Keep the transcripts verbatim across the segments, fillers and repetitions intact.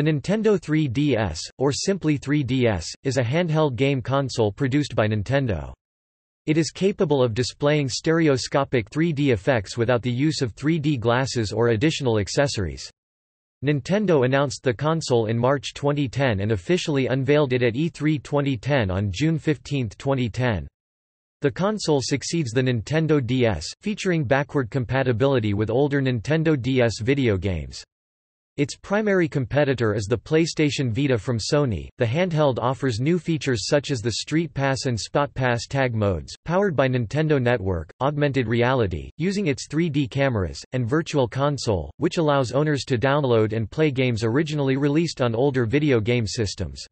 The Nintendo three D S, or simply three D S, is a handheld game console produced by Nintendo. It is capable of displaying stereoscopic three D effects without the use of three D glasses or additional accessories. Nintendo announced the console in March twenty ten and officially unveiled it at E three twenty ten on June fifteenth twenty ten. The console succeeds the Nintendo D S, featuring backward compatibility with older Nintendo D S video games. Its primary competitor is the PlayStation Vita from Sony. The handheld offers new features such as the StreetPass and SpotPass tag modes, powered by Nintendo Network, augmented reality, using its three D cameras, and Virtual Console, which allows owners to download and play games originally released on older video game systems.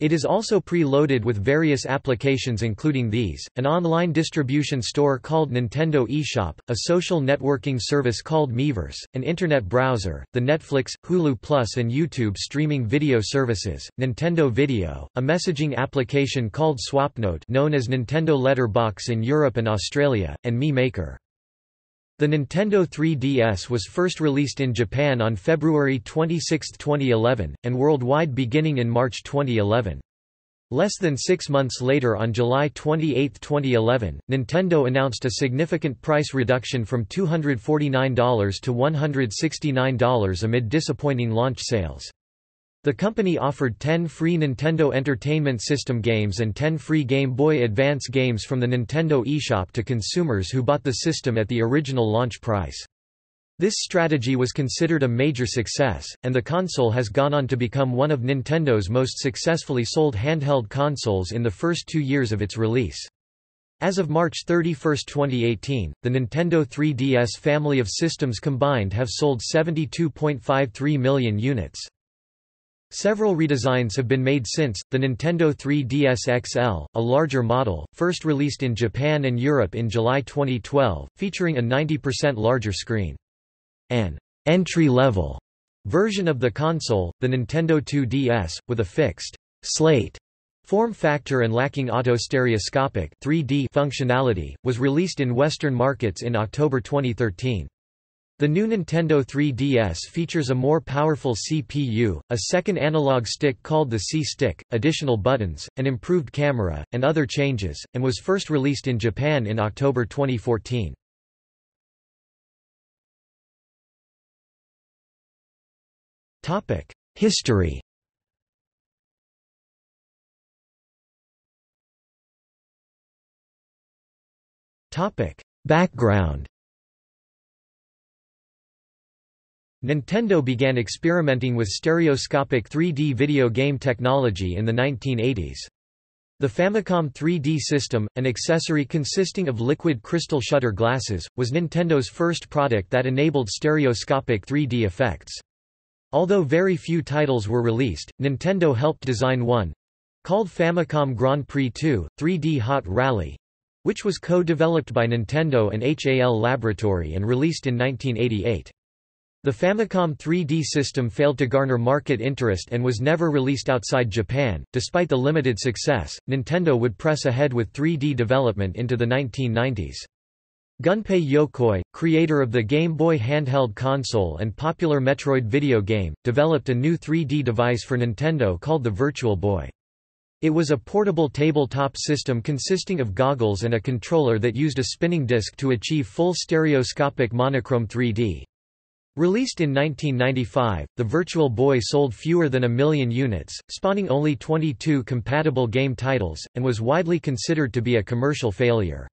It is also pre-loaded with various applications including these, an online distribution store called Nintendo eShop, a social networking service called Miiverse, an internet browser, the Netflix, Hulu Plus and YouTube streaming video services, Nintendo Video, a messaging application called Swapnote known as Nintendo Letterbox in Europe and Australia, and Mii Maker. The Nintendo three D S was first released in Japan on February twenty-sixth twenty eleven, and worldwide beginning in March twenty eleven. Less than six months later, on July twenty-eighth twenty eleven, Nintendo announced a significant price reduction from two hundred forty-nine dollars to one hundred sixty-nine dollars amid disappointing launch sales. The company offered ten free Nintendo Entertainment System games and ten free Game Boy Advance games from the Nintendo eShop to consumers who bought the system at the original launch price. This strategy was considered a major success, and the console has gone on to become one of Nintendo's most successfully sold handheld consoles in the first two years of its release. As of March thirty-first twenty eighteen, the Nintendo three D S family of systems combined have sold seventy-two point five three million units. Several redesigns have been made since. The Nintendo three D S X L, a larger model, first released in Japan and Europe in July twenty twelve, featuring a ninety percent larger screen. An entry-level version of the console, the Nintendo two D S, with a fixed slate form factor and lacking auto-stereoscopic three D functionality, was released in Western markets in October twenty thirteen. The new Nintendo three D S features a more powerful C P U, a second analog stick called the C-Stick, additional buttons, an improved camera, and other changes, and was first released in Japan in October twenty fourteen. History. Background. Nintendo began experimenting with stereoscopic three D video game technology in the nineteen eighties. The Famicom three D system, an accessory consisting of liquid crystal shutter glasses, was Nintendo's first product that enabled stereoscopic three D effects. Although very few titles were released, Nintendo helped design one, called Famicom Grand Prix two, three D Hot Rally, which was co-developed by Nintendo and H A L Laboratory and released in nineteen eighty-eight. The Famicom three D system failed to garner market interest and was never released outside Japan. Despite the limited success, Nintendo would press ahead with three D development into the nineteen nineties. Gunpei Yokoi, creator of the Game Boy handheld console and popular Metroid video game, developed a new three D device for Nintendo called the Virtual Boy. It was a portable tabletop system consisting of goggles and a controller that used a spinning disc to achieve full stereoscopic monochrome three D. Released in nineteen ninety-five, the Virtual Boy sold fewer than a million units, spawning only twenty-two compatible game titles, and was widely considered to be a commercial failure.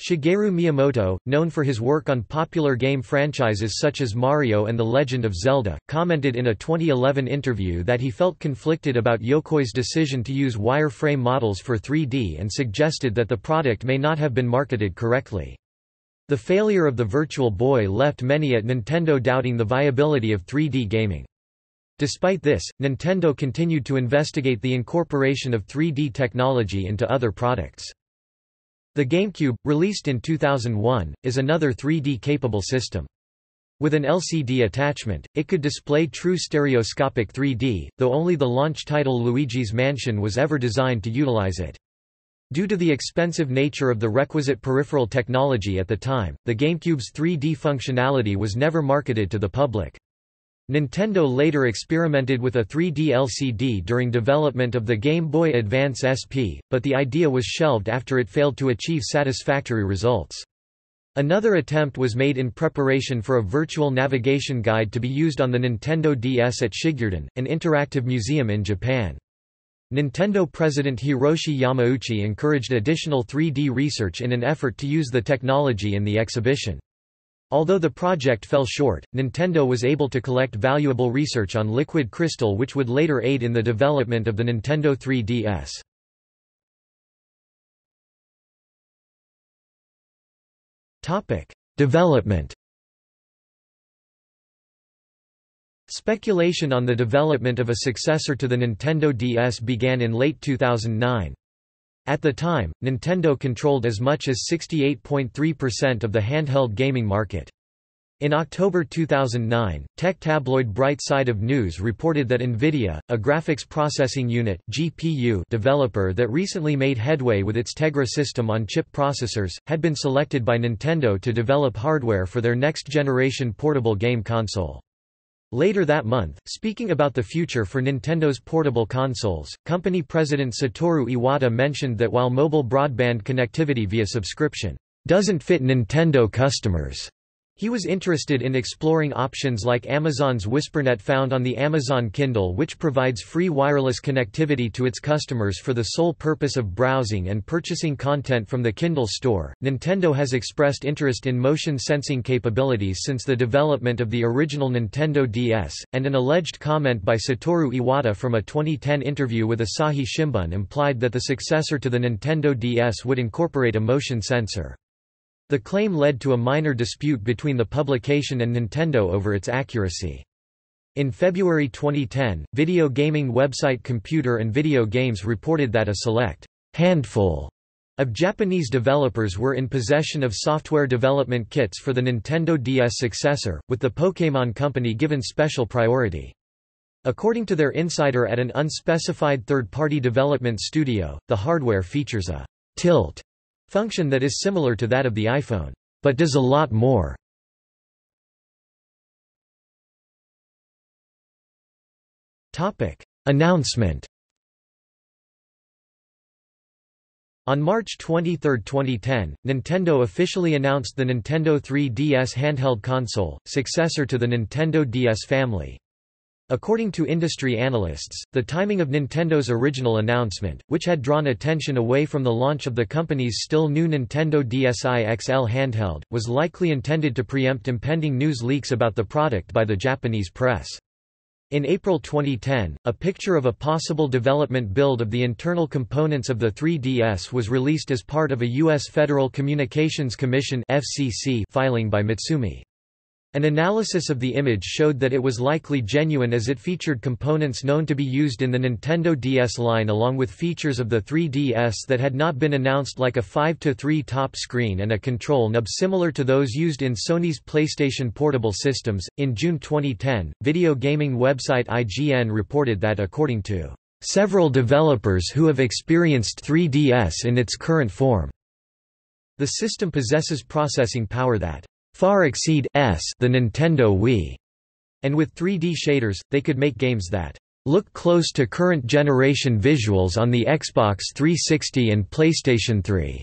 Shigeru Miyamoto, known for his work on popular game franchises such as Mario and The Legend of Zelda, commented in a twenty eleven interview that he felt conflicted about Yokoi's decision to use wireframe models for three D and suggested that the product may not have been marketed correctly. The failure of the Virtual Boy left many at Nintendo doubting the viability of three D gaming. Despite this, Nintendo continued to investigate the incorporation of three D technology into other products. The GameCube, released in two thousand one, is another three D-capable system. With an L C D attachment, it could display true stereoscopic three D, though only the launch title Luigi's Mansion was ever designed to utilize it. Due to the expensive nature of the requisite peripheral technology at the time, the GameCube's three D functionality was never marketed to the public. Nintendo later experimented with a three D L C D during development of the Game Boy Advance S P, but the idea was shelved after it failed to achieve satisfactory results. Another attempt was made in preparation for a virtual navigation guide to be used on the Nintendo D S at Shigyuden, an interactive museum in Japan. Nintendo president Hiroshi Yamauchi encouraged additional three D research in an effort to use the technology in the exhibition. Although the project fell short, Nintendo was able to collect valuable research on liquid crystal which would later aid in the development of the Nintendo three D S. Topic: Development. Speculation on the development of a successor to the Nintendo D S began in late two thousand nine. At the time, Nintendo controlled as much as sixty-eight point three percent of the handheld gaming market. In October two thousand nine, tech tabloid Bright Side of News reported that NVIDIA, a graphics processing unit (G P U) developer that recently made headway with its Tegra system-on-chip processors, had been selected by Nintendo to develop hardware for their next-generation portable game console. Later that month, speaking about the future for Nintendo's portable consoles, company president Satoru Iwata mentioned that while mobile broadband connectivity via subscription doesn't fit Nintendo customers, he was interested in exploring options like Amazon's WhisperNet found on the Amazon Kindle, which provides free wireless connectivity to its customers for the sole purpose of browsing and purchasing content from the Kindle store. Nintendo has expressed interest in motion sensing capabilities since the development of the original Nintendo D S, and an alleged comment by Satoru Iwata from a twenty ten interview with Asahi Shimbun implied that the successor to the Nintendo D S would incorporate a motion sensor. The claim led to a minor dispute between the publication and Nintendo over its accuracy. In February twenty ten, video gaming website Computer and Video Games reported that a select handful of Japanese developers were in possession of software development kits for the Nintendo D S successor, with the Pokémon Company given special priority. According to their insider at an unspecified third-party development studio, the hardware features a tilt function that is similar to that of the iPhone, but does a lot more. Announcement. On March twenty-third, twenty ten, Nintendo officially announced the Nintendo three D S handheld console, successor to the Nintendo D S family. According to industry analysts, the timing of Nintendo's original announcement, which had drawn attention away from the launch of the company's still new Nintendo D S i X L handheld, was likely intended to preempt impending news leaks about the product by the Japanese press. In April twenty ten, a picture of a possible development build of the internal components of the three D S was released as part of a U S Federal Communications Commission (F C C) filing by Mitsumi. An analysis of the image showed that it was likely genuine as it featured components known to be used in the Nintendo D S line along with features of the three D S that had not been announced, like a five to three top screen and a control nub similar to those used in Sony's PlayStation Portable systems. In June twenty ten, video gaming website I G N reported that according to several developers who have experienced three D S in its current form, the system possesses processing power that far exceed s the Nintendo Wii, and with three D shaders, they could make games that look close to current generation visuals on the Xbox three sixty and PlayStation three.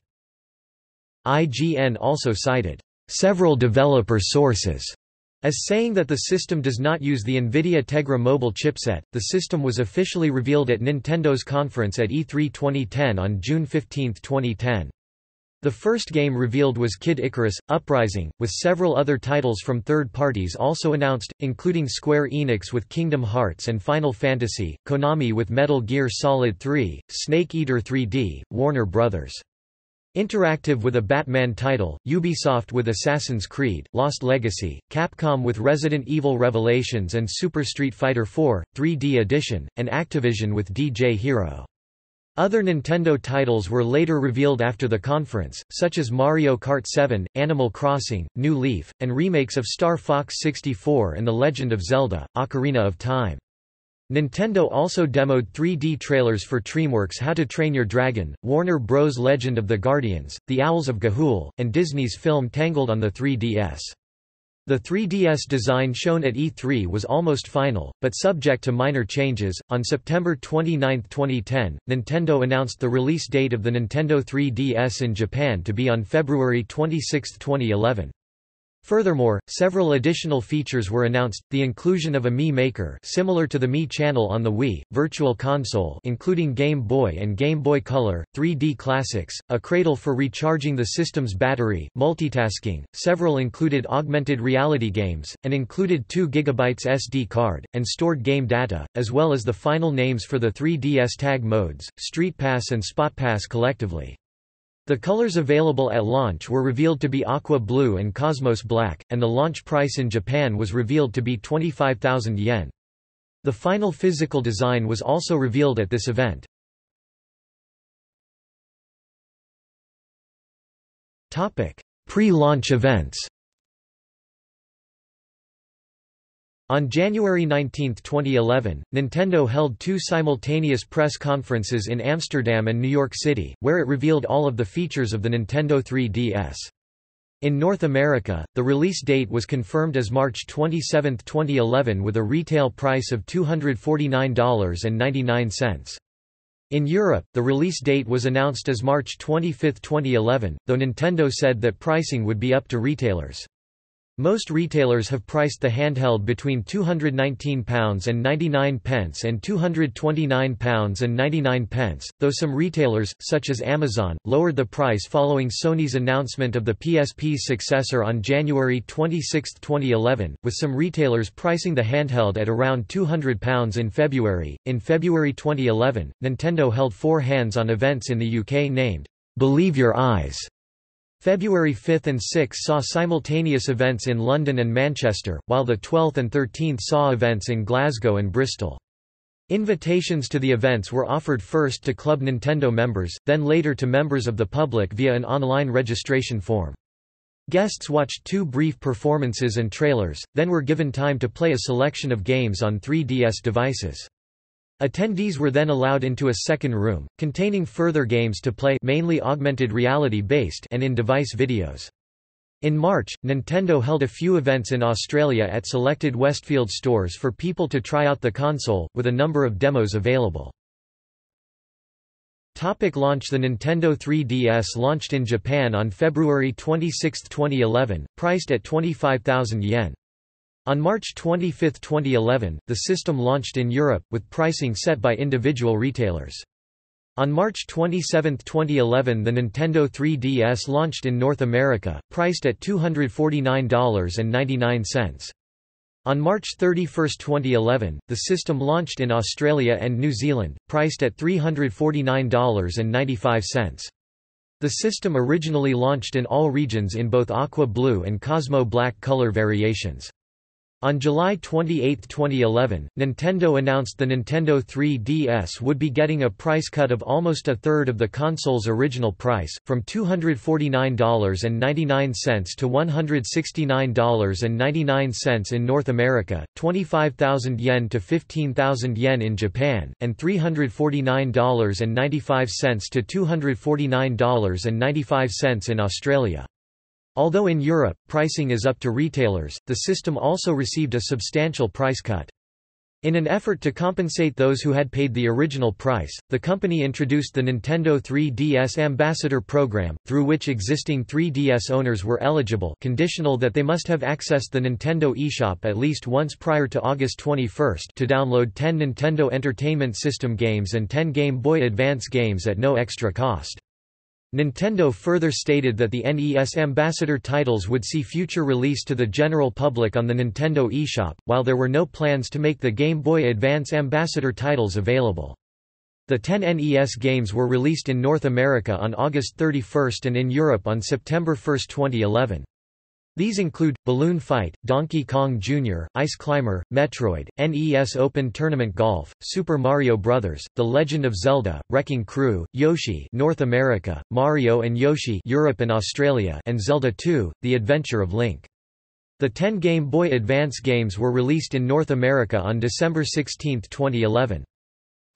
I G N also cited several developer sources as saying that the system does not use the NVIDIA Tegra mobile chipset. The system was officially revealed at Nintendo's conference at E three twenty ten on June fifteenth, twenty ten. The first game revealed was Kid Icarus, Uprising, with several other titles from third parties also announced, including Square Enix with Kingdom Hearts and Final Fantasy, Konami with Metal Gear Solid three, Snake Eater three D, Warner Bros. Interactive with a Batman title, Ubisoft with Assassin's Creed, Lost Legacy, Capcom with Resident Evil Revelations and Super Street Fighter four, three D Edition, and Activision with D J Hero. Other Nintendo titles were later revealed after the conference, such as Mario Kart seven, Animal Crossing, New Leaf, and remakes of Star Fox sixty-four and The Legend of Zelda: Ocarina of Time. Nintendo also demoed three D trailers for DreamWorks' How to Train Your Dragon, Warner Bros. Legend of the Guardians, The Owls of Ga'Hoole, and Disney's film Tangled on the three D S. The three D S design shown at E three was almost final, but subject to minor changes. On September twenty-ninth twenty ten, Nintendo announced the release date of the Nintendo three D S in Japan to be on February twenty-sixth twenty eleven. Furthermore, several additional features were announced, the inclusion of a Mii Maker similar to the Mii Channel on the Wii, Virtual Console including Game Boy and Game Boy Color, three D Classics, a cradle for recharging the system's battery, multitasking, several included augmented reality games, and included two gigabyte S D card, and stored game data, as well as the final names for the three D S tag modes, StreetPass and SpotPass collectively. The colors available at launch were revealed to be aqua blue and cosmos black, and the launch price in Japan was revealed to be twenty-five thousand yen. The final physical design was also revealed at this event. Pre-launch events. On January nineteenth twenty eleven, Nintendo held two simultaneous press conferences in Amsterdam and New York City, where it revealed all of the features of the Nintendo three D S. In North America, the release date was confirmed as March twenty-seventh twenty eleven with a retail price of two hundred forty-nine dollars and ninety-nine cents. In Europe, the release date was announced as March twenty-fifth twenty eleven, though Nintendo said that pricing would be up to retailers. Most retailers have priced the handheld between two hundred nineteen pounds ninety-nine and two hundred twenty-nine pounds ninety-nine, though some retailers, such as Amazon, lowered the price following Sony's announcement of the P S P's successor on January twenty-sixth twenty eleven, with some retailers pricing the handheld at around two hundred pounds in February. In February twenty eleven, Nintendo held four hands-on events in the U K named, Believe Your Eyes. February fifth and sixth saw simultaneous events in London and Manchester, while the twelfth and thirteenth saw events in Glasgow and Bristol. Invitations to the events were offered first to Club Nintendo members, then later to members of the public via an online registration form. Guests watched two brief performances and trailers, then were given time to play a selection of games on three D S devices. Attendees were then allowed into a second room, containing further games to play, mainly augmented reality-based and in-device videos. In March, Nintendo held a few events in Australia at selected Westfield stores for people to try out the console, with a number of demos available. Topic launch. The Nintendo three D S launched in Japan on February twenty-sixth twenty eleven, priced at twenty-five thousand yen. On March twenty-fifth twenty eleven, the system launched in Europe, with pricing set by individual retailers. On March twenty-seventh twenty eleven, the Nintendo three D S launched in North America, priced at two hundred forty-nine dollars and ninety-nine cents. On March thirty-first twenty eleven, the system launched in Australia and New Zealand, priced at three hundred forty-nine dollars and ninety-five cents. The system originally launched in all regions in both aqua blue and Cosmo black color variations. On July twenty-eighth twenty eleven, Nintendo announced the Nintendo three D S would be getting a price cut of almost a third of the console's original price, from two hundred forty-nine dollars and ninety-nine cents to one hundred sixty-nine dollars and ninety-nine cents in North America, twenty-five thousand yen to fifteen thousand yen in Japan, and three hundred forty-nine dollars and ninety-five cents to two hundred forty-nine dollars and ninety-five cents in Australia. Although in Europe, pricing is up to retailers, the system also received a substantial price cut. In an effort to compensate those who had paid the original price, the company introduced the Nintendo three D S Ambassador Program, through which existing three D S owners were eligible, conditional that they must have accessed the Nintendo eShop at least once prior to August twenty-first to download ten Nintendo Entertainment System games and ten Game Boy Advance games at no extra cost. Nintendo further stated that the N E S Ambassador titles would see future release to the general public on the Nintendo eShop, while there were no plans to make the Game Boy Advance Ambassador titles available. The ten N E S games were released in North America on August thirty-first and in Europe on September first twenty eleven. These include Balloon Fight, Donkey Kong Junior, Ice Climber, Metroid, N E S Open Tournament Golf, Super Mario Bros., The Legend of Zelda, Wrecking Crew, Yoshi, North America, Mario and Yoshi, Europe and Australia, and Zelda two: The Adventure of Link. The ten Game Boy Advance games were released in North America on December sixteenth twenty eleven.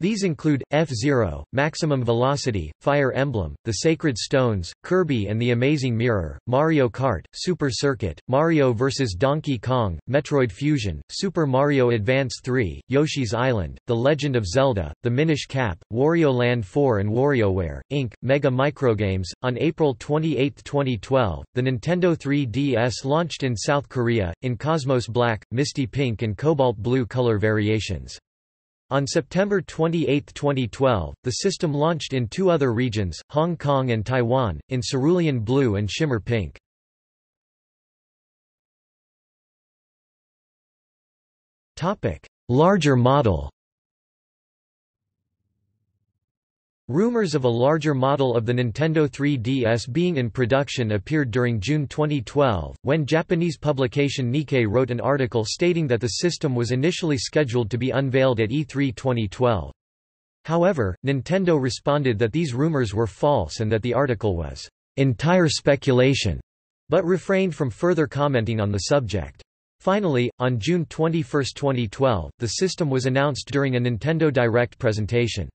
These include F-Zero, Maximum Velocity, Fire Emblem, The Sacred Stones, Kirby and the Amazing Mirror, Mario Kart, Super Circuit, Mario versus. Donkey Kong, Metroid Fusion, Super Mario Advance three, Yoshi's Island, The Legend of Zelda, The Minish Cap, Wario Land four and WarioWare, Incorporated. Mega Microgames. On April twenty-eighth, twenty twelve, the Nintendo three D S launched in South Korea, in Cosmos Black, Misty Pink and Cobalt Blue color variations. On September twenty-eighth, twenty twelve, the system launched in two other regions, Hong Kong and Taiwan, in cerulean blue and shimmer pink. Topic: Larger model. Rumors of a larger model of the Nintendo three D S being in production appeared during June twenty twelve, when Japanese publication Nikkei wrote an article stating that the system was initially scheduled to be unveiled at E three twenty twelve. However, Nintendo responded that these rumors were false and that the article was entire speculation, but refrained from further commenting on the subject. Finally, on June twenty-first, twenty twelve, the system was announced during a Nintendo Direct presentation.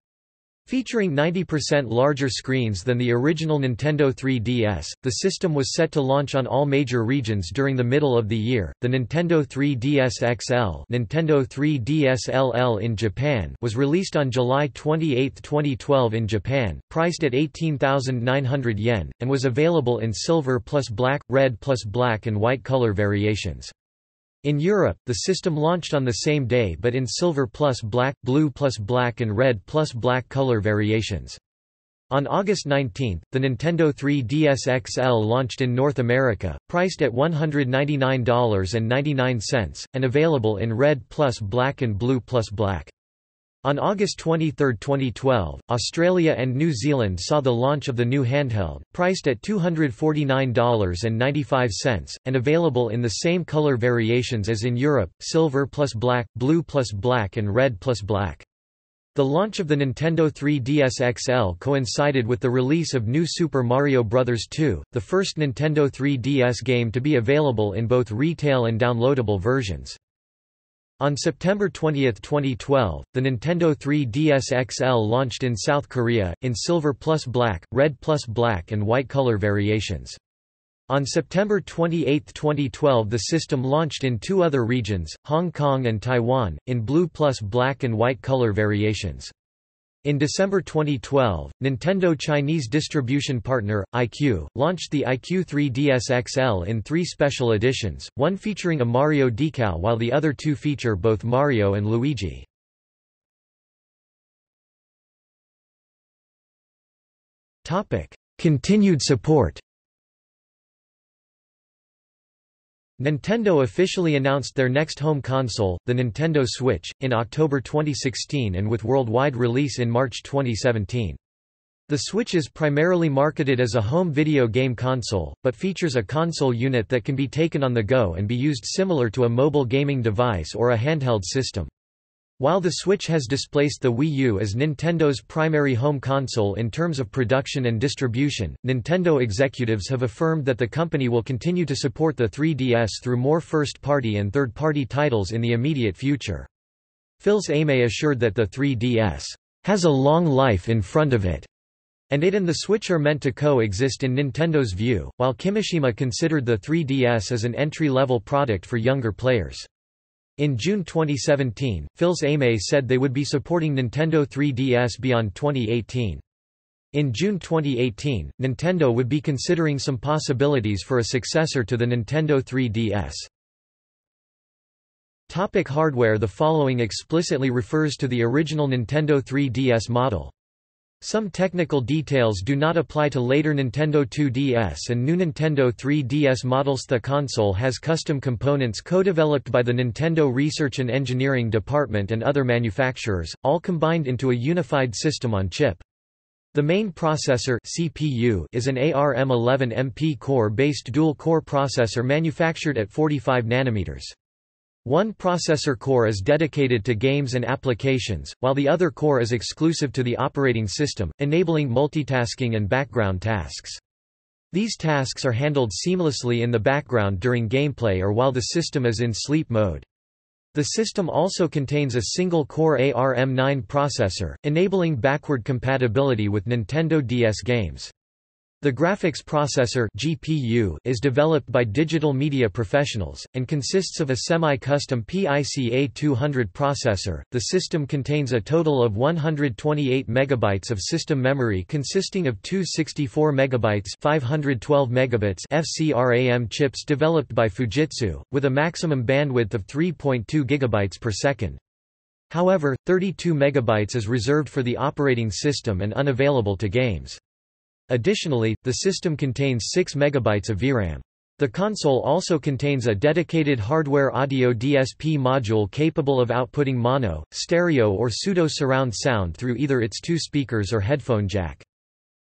Featuring ninety percent larger screens than the original Nintendo three D S, the system was set to launch on all major regions during the middle of the year. The Nintendo three D S X L, Nintendo three D S L L in Japan, was released on July twenty-eighth, twenty twelve in Japan, priced at eighteen thousand nine hundred yen, and was available in silver plus black, red plus black and white color variations. In Europe, the system launched on the same day but in silver plus black, blue plus black and red plus black color variations. On August nineteenth, the Nintendo three D S X L launched in North America, priced at one hundred ninety-nine dollars and ninety-nine cents, and available in red plus black and blue plus black. On August twenty-third, twenty twelve, Australia and New Zealand saw the launch of the new handheld, priced at two hundred forty-nine dollars and ninety-five cents, and available in the same color variations as in Europe, silver plus black, blue plus black and red plus black. The launch of the Nintendo three D S X L coincided with the release of New Super Mario Bros. two, the first Nintendo three D S game to be available in both retail and downloadable versions. On September twentieth, twenty twelve, the Nintendo three D S X L launched in South Korea, in silver plus black, red plus black and white color variations. On September twenty-eighth, twenty twelve, the system launched in two other regions, Hong Kong and Taiwan, in blue plus black and white color variations. In December twenty twelve, Nintendo Chinese distribution partner, I Q, launched the I Q three D S X L in three special editions, one featuring a Mario decal while the other two feature both Mario and Luigi. Continued support. Nintendo officially announced their next home console, the Nintendo Switch, in October twenty sixteen and with worldwide release in March twenty seventeen. The Switch is primarily marketed as a home video game console, but features a console unit that can be taken on the go and be used similar to a mobile gaming device or a handheld system. While the Switch has displaced the Wii U as Nintendo's primary home console in terms of production and distribution, Nintendo executives have affirmed that the company will continue to support the three D S through more first-party and third-party titles in the immediate future. Phil's Aimé assured that the three D S has a long life in front of it, and it and the Switch are meant to coexist in Nintendo's view, while Kimishima considered the three D S as an entry-level product for younger players. In June twenty seventeen, Phil's Aimé said they would be supporting Nintendo three D S beyond twenty eighteen. In June twenty eighteen, Nintendo would be considering some possibilities for a successor to the Nintendo three D S. Topic: Hardware. The following explicitly refers to the original Nintendo three D S model. Some technical details do not apply to later Nintendo two D S and new Nintendo three D S models. The console has custom components co-developed by the Nintendo Research and Engineering Department and other manufacturers, all combined into a unified system on chip. The main processor (C P U) is an ARM eleven M P core-based dual-core processor manufactured at forty-five nanometers. One processor core is dedicated to games and applications, while the other core is exclusive to the operating system, enabling multitasking and background tasks. These tasks are handled seamlessly in the background during gameplay or while the system is in sleep mode. The system also contains a single-core A R M nine processor, enabling backward compatibility with Nintendo D S games. The graphics processor (G P U) is developed by digital media professionals, and consists of a semi-custom P I C A two hundred processor. The system contains a total of one hundred twenty-eight megabytes of system memory consisting of two sixty-four megabyte (five hundred twelve megabits) F C RAM chips developed by Fujitsu, with a maximum bandwidth of three point two gigabytes per second. However, thirty-two megabytes is reserved for the operating system and unavailable to games. Additionally, the system contains six megabytes of V RAM. The console also contains a dedicated hardware audio D S P module capable of outputting mono, stereo or pseudo-surround sound through either its two speakers or headphone jack.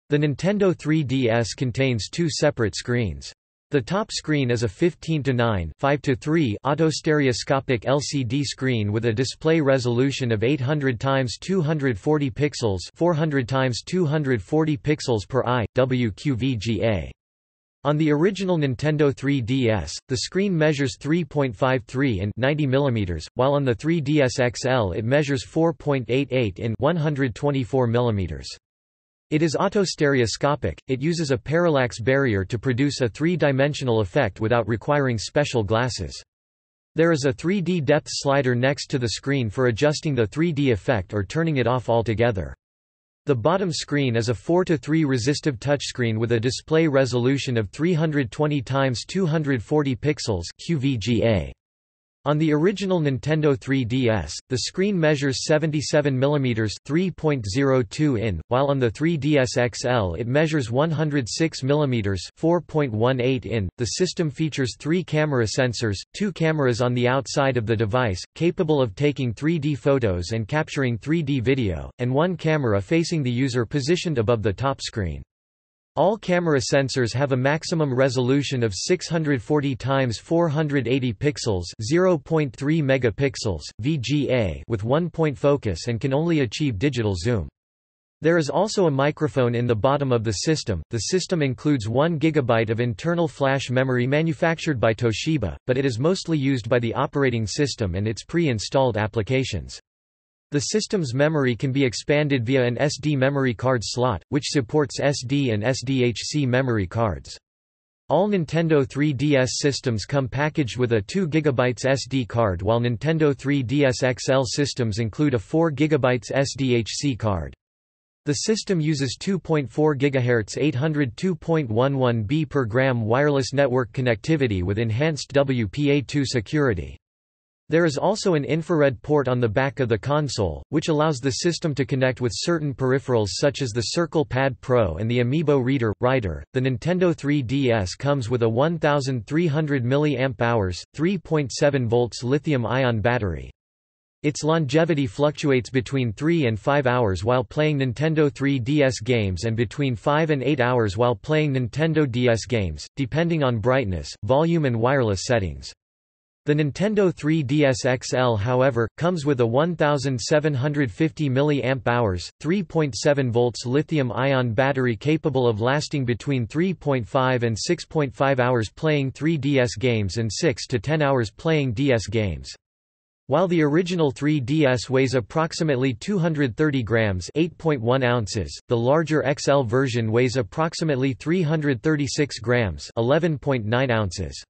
The Nintendo three D S contains two separate screens. The top screen is a fifteen to nine, five to three auto-stereoscopic L C D screen with a display resolution of eight hundred by two hundred forty pixels, four hundred by two hundred forty pixels per eye (W Q V G A). On the original Nintendo three D S, the screen measures three point five three in ninety millimeters, while on the three D S X L it measures four point eight eight in one hundred twenty-four millimeters. It is autostereoscopic. It uses a parallax barrier to produce a three-dimensional effect without requiring special glasses. There is a three D depth slider next to the screen for adjusting the three D effect or turning it off altogether. The bottom screen is a four to three resistive touchscreen with a display resolution of three hundred twenty by two hundred forty pixels (Q V G A). On the original Nintendo three D S, the screen measures seventy-seven millimeters (three point zero two in), while on the three D S X L it measures one hundred six millimeters (four point one eight in). The system features three camera sensors, two cameras on the outside of the device, capable of taking three D photos and capturing three D video, and one camera facing the user positioned above the top screen. All camera sensors have a maximum resolution of six hundred forty by four hundred eighty pixels (zero point three megapixels) V G A with one-point focus and can only achieve digital zoom. There is also a microphone in the bottom of the system. The system includes one gigabyte of internal flash memory manufactured by Toshiba, but it is mostly used by the operating system and its pre-installed applications. The system's memory can be expanded via an S D memory card slot, which supports S D and S D H C memory cards. All Nintendo three D S systems come packaged with a two gigabyte S D card, while Nintendo three D S X L systems include a four gigabyte S D H C card. The system uses two point four gigahertz eight hundred two point eleven bits per gram wireless network connectivity with enhanced W P A two security. There is also an infrared port on the back of the console, which allows the system to connect with certain peripherals such as the Circle Pad Pro and the Amiibo Reader Writer. The Nintendo three D S comes with a one thousand three hundred milliamp hours, three point seven volts lithium-ion battery. Its longevity fluctuates between three and five hours while playing Nintendo three D S games and between five and eight hours while playing Nintendo D S games, depending on brightness, volume and wireless settings. The Nintendo three D S X L, however, comes with a one thousand seven hundred fifty milliamp hours, three point seven volts lithium-ion battery capable of lasting between three point five and six point five hours playing three D S games and six to ten hours playing D S games. While the original three D S weighs approximately two hundred thirty grams (eight point one ounces), the larger X L version weighs approximately three hundred thirty-six grams (eleven point nine ounces).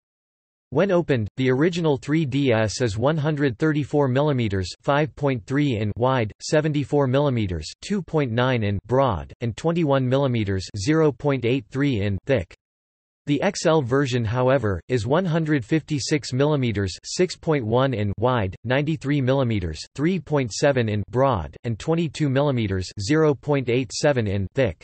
When opened, the original three D S is one hundred thirty-four millimeters (five point three in) wide, seventy-four millimeters (two point nine in) broad, and twenty-one millimeters (zero point eight three in) thick. The X L version, however, is one hundred fifty-six millimeters (six point one in) wide, ninety-three millimeters (three point seven in) broad, and twenty-two millimeters (zero point eight seven in) thick.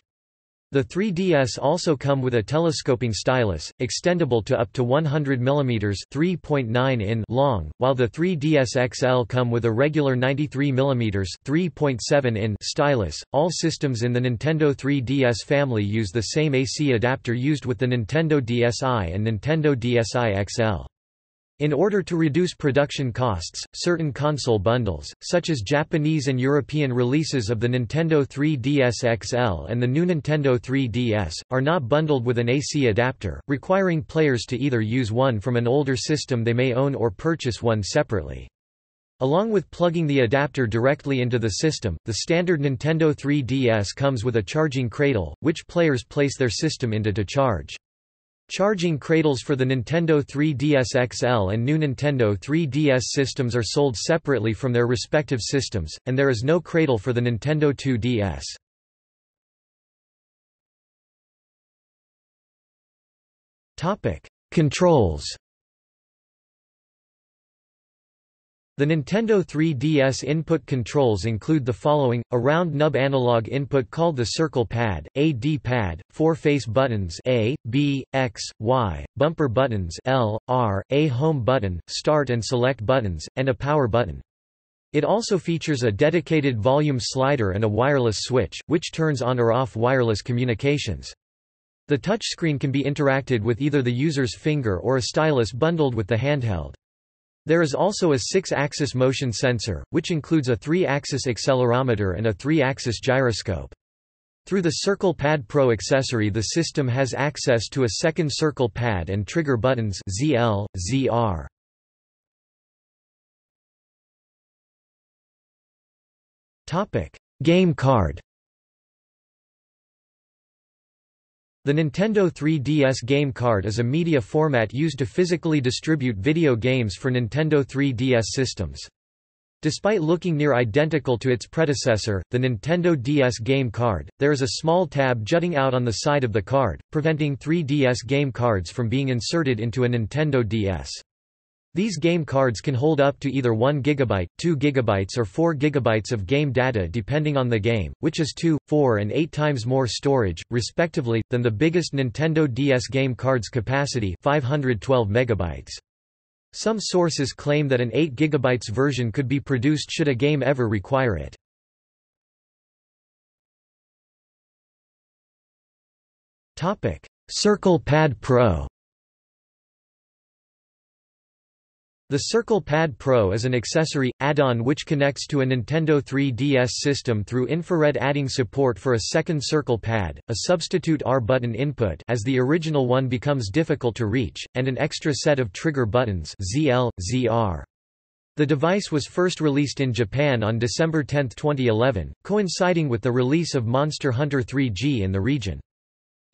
The three D S also come with a telescoping stylus, extendable to up to one hundred millimeters (three point nine in) long, while the three D S X L come with a regular ninety-three millimeters (three point seven in) stylus. All systems in the Nintendo three D S family use the same A C adapter used with the Nintendo D S i and Nintendo D S i X L. In order to reduce production costs, certain console bundles, such as Japanese and European releases of the Nintendo three D S X L and the new Nintendo three D S, are not bundled with an A C adapter, requiring players to either use one from an older system they may own or purchase one separately. Along with plugging the adapter directly into the system, the standard Nintendo three D S comes with a charging cradle, which players place their system into to charge. Charging cradles for the Nintendo three D S X L and new Nintendo three D S systems are sold separately from their respective systems, and there is no cradle for the Nintendo two D S. Topic: Controls. The Nintendo three D S input controls include the following: a round nub analog input called the circle pad, a D-pad, four face buttons A, B, X, Y, bumper buttons L, R, a home button, start and select buttons, and a power button. It also features a dedicated volume slider and a wireless switch, which turns on or off wireless communications. The touchscreen can be interacted with either the user's finger or a stylus bundled with the handheld. There is also a six-axis motion sensor, which includes a three-axis accelerometer and a three-axis gyroscope. Through the Circle Pad Pro accessory, the system has access to a second circle pad and trigger buttons Z L, Z R. Topic: Game Card. The Nintendo three D S game card is a media format used to physically distribute video games for Nintendo three D S systems. Despite looking near identical to its predecessor, the Nintendo D S game card, there is a small tab jutting out on the side of the card, preventing three D S game cards from being inserted into a Nintendo D S. These game cards can hold up to either one gigabyte, two gigabytes or four gigabytes of game data depending on the game, which is two, four and eight times more storage, respectively, than the biggest Nintendo D S game card's capacity, five hundred twelve megabytes. Some sources claim that an eight gigabyte version could be produced should a game ever require it. Circle Pad Pro. The Circle Pad Pro is an accessory, add-on which connects to a Nintendo three D S system through infrared, adding support for a second circle pad, a substitute R button input as the original one becomes difficult to reach, and an extra set of trigger buttons Z L, Z R. The device was first released in Japan on December tenth twenty eleven, coinciding with the release of Monster Hunter three G in the region.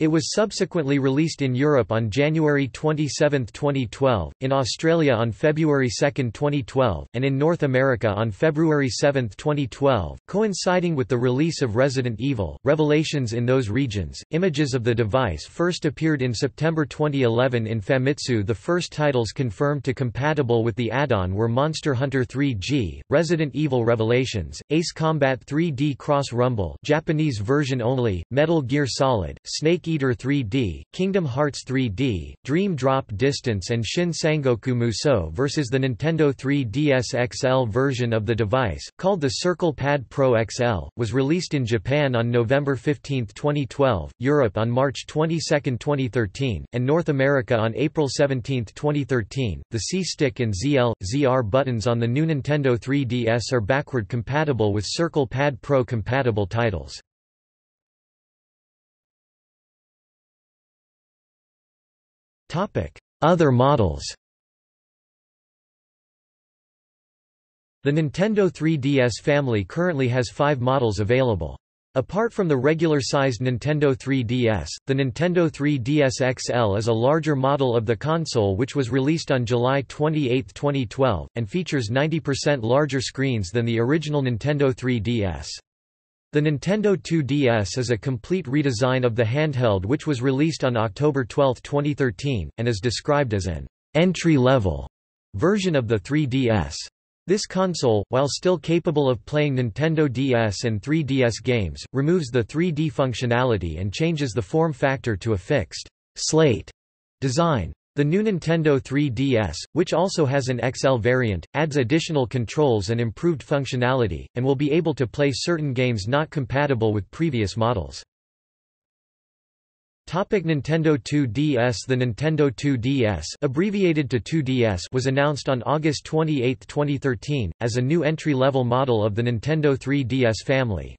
It was subsequently released in Europe on January twenty-seventh twenty twelve, in Australia on February second twenty twelve, and in North America on February seventh twenty twelve, coinciding with the release of Resident Evil: Revelations in those regions. Images of the device first appeared in September twenty eleven in Famitsu. The first titles confirmed to compatible with the add-on were Monster Hunter three G, Resident Evil Revelations, Ace Combat three D Cross Rumble, Japanese version only, Metal Gear Solid, Snake Eater three D, Kingdom Hearts three D, Dream Drop Distance and Shin Sangoku Musou versus the Nintendo three D S X L version of the device, called the Circle Pad Pro X L, was released in Japan on November fifteenth twenty twelve, Europe on March twenty-second twenty thirteen, and North America on April seventeenth twenty thirteen. The C-Stick and Z L, Z R buttons on the new Nintendo three D S are backward compatible with Circle Pad Pro compatible titles. Other models. The Nintendo three D S family currently has five models available. Apart from the regular-sized Nintendo three D S, the Nintendo three D S X L is a larger model of the console which was released on July twenty-eighth twenty twelve, and features ninety percent larger screens than the original Nintendo three D S. The Nintendo two D S is a complete redesign of the handheld which was released on October twelfth twenty thirteen, and is described as an entry-level version of the three D S. This console, while still capable of playing Nintendo D S and three D S games, removes the three D functionality and changes the form factor to a fixed slate design. The new Nintendo three D S, which also has an X L variant, adds additional controls and improved functionality, and will be able to play certain games not compatible with previous models. Nintendo two D S. The Nintendo two D S, abbreviated to two D S, was announced on August twenty-eighth twenty thirteen, as a new entry-level model of the Nintendo three D S family.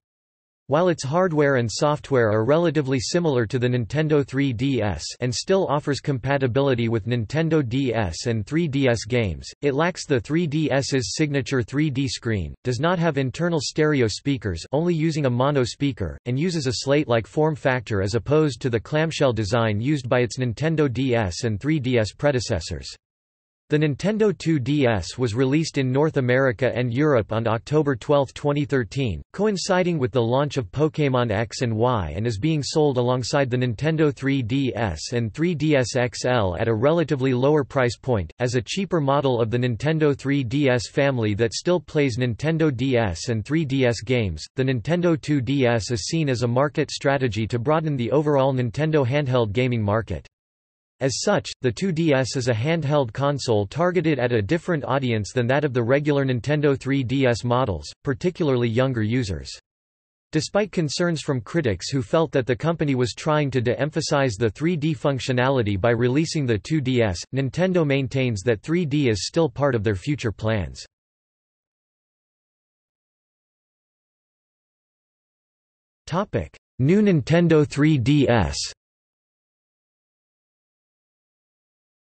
While its hardware and software are relatively similar to the Nintendo three D S and still offers compatibility with Nintendo D S and three D S games, it lacks the three D S's signature three D screen, does not have internal stereo speakers, only using a mono speaker, and uses a slate-like form factor as opposed to the clamshell design used by its Nintendo D S and three D S predecessors. The Nintendo two D S was released in North America and Europe on October twelfth twenty thirteen, coinciding with the launch of Pokémon X and Y, and is being sold alongside the Nintendo three D S and three D S X L at a relatively lower price point, as a cheaper model of the Nintendo three D S family that still plays Nintendo D S and three D S games. The Nintendo two D S is seen as a market strategy to broaden the overall Nintendo handheld gaming market. As such, the two D S is a handheld console targeted at a different audience than that of the regular Nintendo three D S models, particularly younger users. Despite concerns from critics who felt that the company was trying to de-emphasize the three D functionality by releasing the two D S, Nintendo maintains that three D is still part of their future plans. New Nintendo three D S.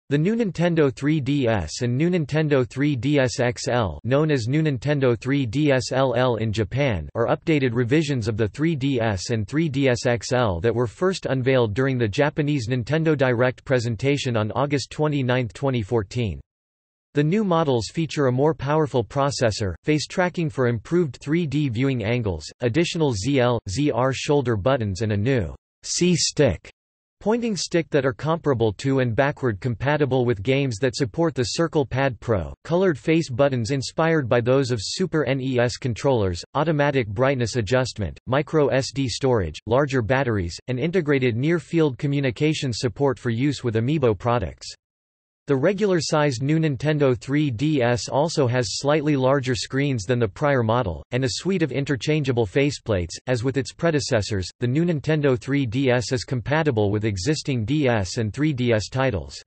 The New Nintendo three D S and New Nintendo three D S X L, known as New Nintendo three D S L L in Japan, are updated revisions of the three D S and three D S X L that were first unveiled during the Japanese Nintendo Direct presentation on August twenty-ninth twenty fourteen. The new models feature a more powerful processor, face tracking for improved three D viewing angles, additional Z L, Z R shoulder buttons, and a new C-Stick pointing stick that are comparable to and backward compatible with games that support the Circle Pad Pro, colored face buttons inspired by those of Super N E S controllers, automatic brightness adjustment, micro S D storage, larger batteries, and integrated near-field communication support for use with Amiibo products. The regular-sized new Nintendo three D S also has slightly larger screens than the prior model, and a suite of interchangeable faceplates. As with its predecessors, the new Nintendo three D S is compatible with existing D S and three D S titles.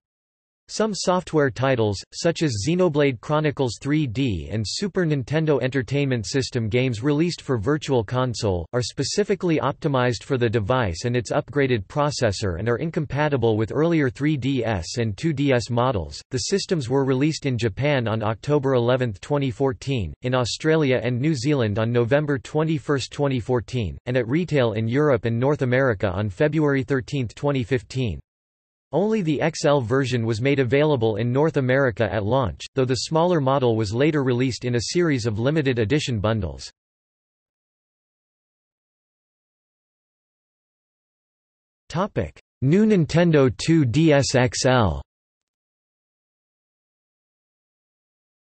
Some software titles, such as Xenoblade Chronicles three D and Super Nintendo Entertainment System games released for Virtual Console, are specifically optimized for the device and its upgraded processor and are incompatible with earlier three D S and two D S models. The systems were released in Japan on October eleventh twenty fourteen, in Australia and New Zealand on November twenty-first twenty fourteen, and at retail in Europe and North America on February thirteenth twenty fifteen. Only the X L version was made available in North America at launch, though the smaller model was later released in a series of limited edition bundles. Topic: New Nintendo two D S X L.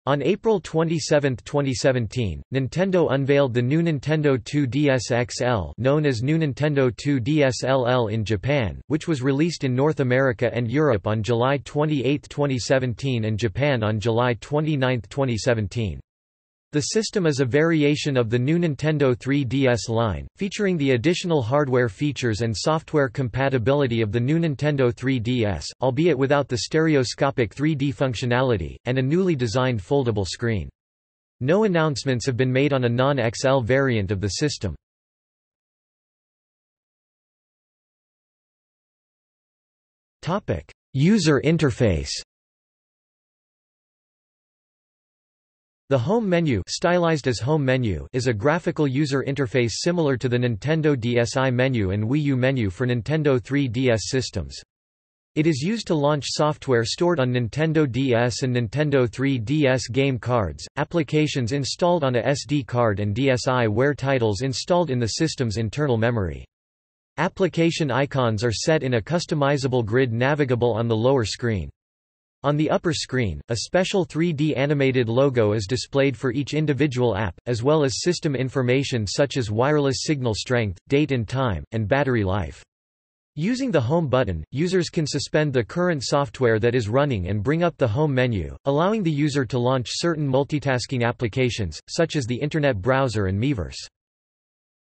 On April twenty-seventh twenty seventeen, Nintendo unveiled the new Nintendo two D S X L, known as New Nintendo two D S L L in Japan, which was released in North America and Europe on July twenty-eighth twenty seventeen and Japan on July twenty-ninth twenty seventeen. The system is a variation of the new Nintendo three D S line, featuring the additional hardware features and software compatibility of the new Nintendo three D S, albeit without the stereoscopic three D functionality, and a newly designed foldable screen. No announcements have been made on a non-X L variant of the system. User interface. The home menu, stylized as home menu, is a graphical user interface similar to the Nintendo D S i menu and Wii U menu for Nintendo three D S systems. It is used to launch software stored on Nintendo D S and Nintendo three D S game cards, applications installed on a S D card, and D S i-ware titles installed in the system's internal memory. Application icons are set in a customizable grid navigable on the lower screen. On the upper screen, a special three D animated logo is displayed for each individual app, as well as system information such as wireless signal strength, date and time, and battery life. Using the home button, users can suspend the current software that is running and bring up the home menu, allowing the user to launch certain multitasking applications, such as the Internet browser and Miiverse.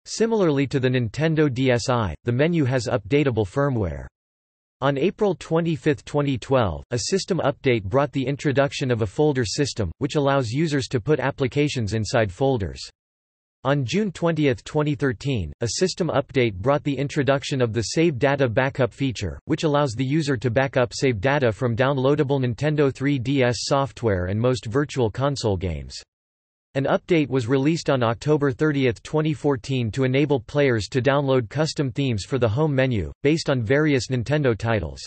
Similarly to the Nintendo D S i, the menu has updatable firmware. On April twenty-fifth twenty twelve, a system update brought the introduction of a folder system, which allows users to put applications inside folders. On June twentieth twenty thirteen, a system update brought the introduction of the Save Data Backup feature, which allows the user to back up save data from downloadable Nintendo three D S software and most Virtual Console games. An update was released on October thirtieth twenty fourteen to enable players to download custom themes for the home menu, based on various Nintendo titles.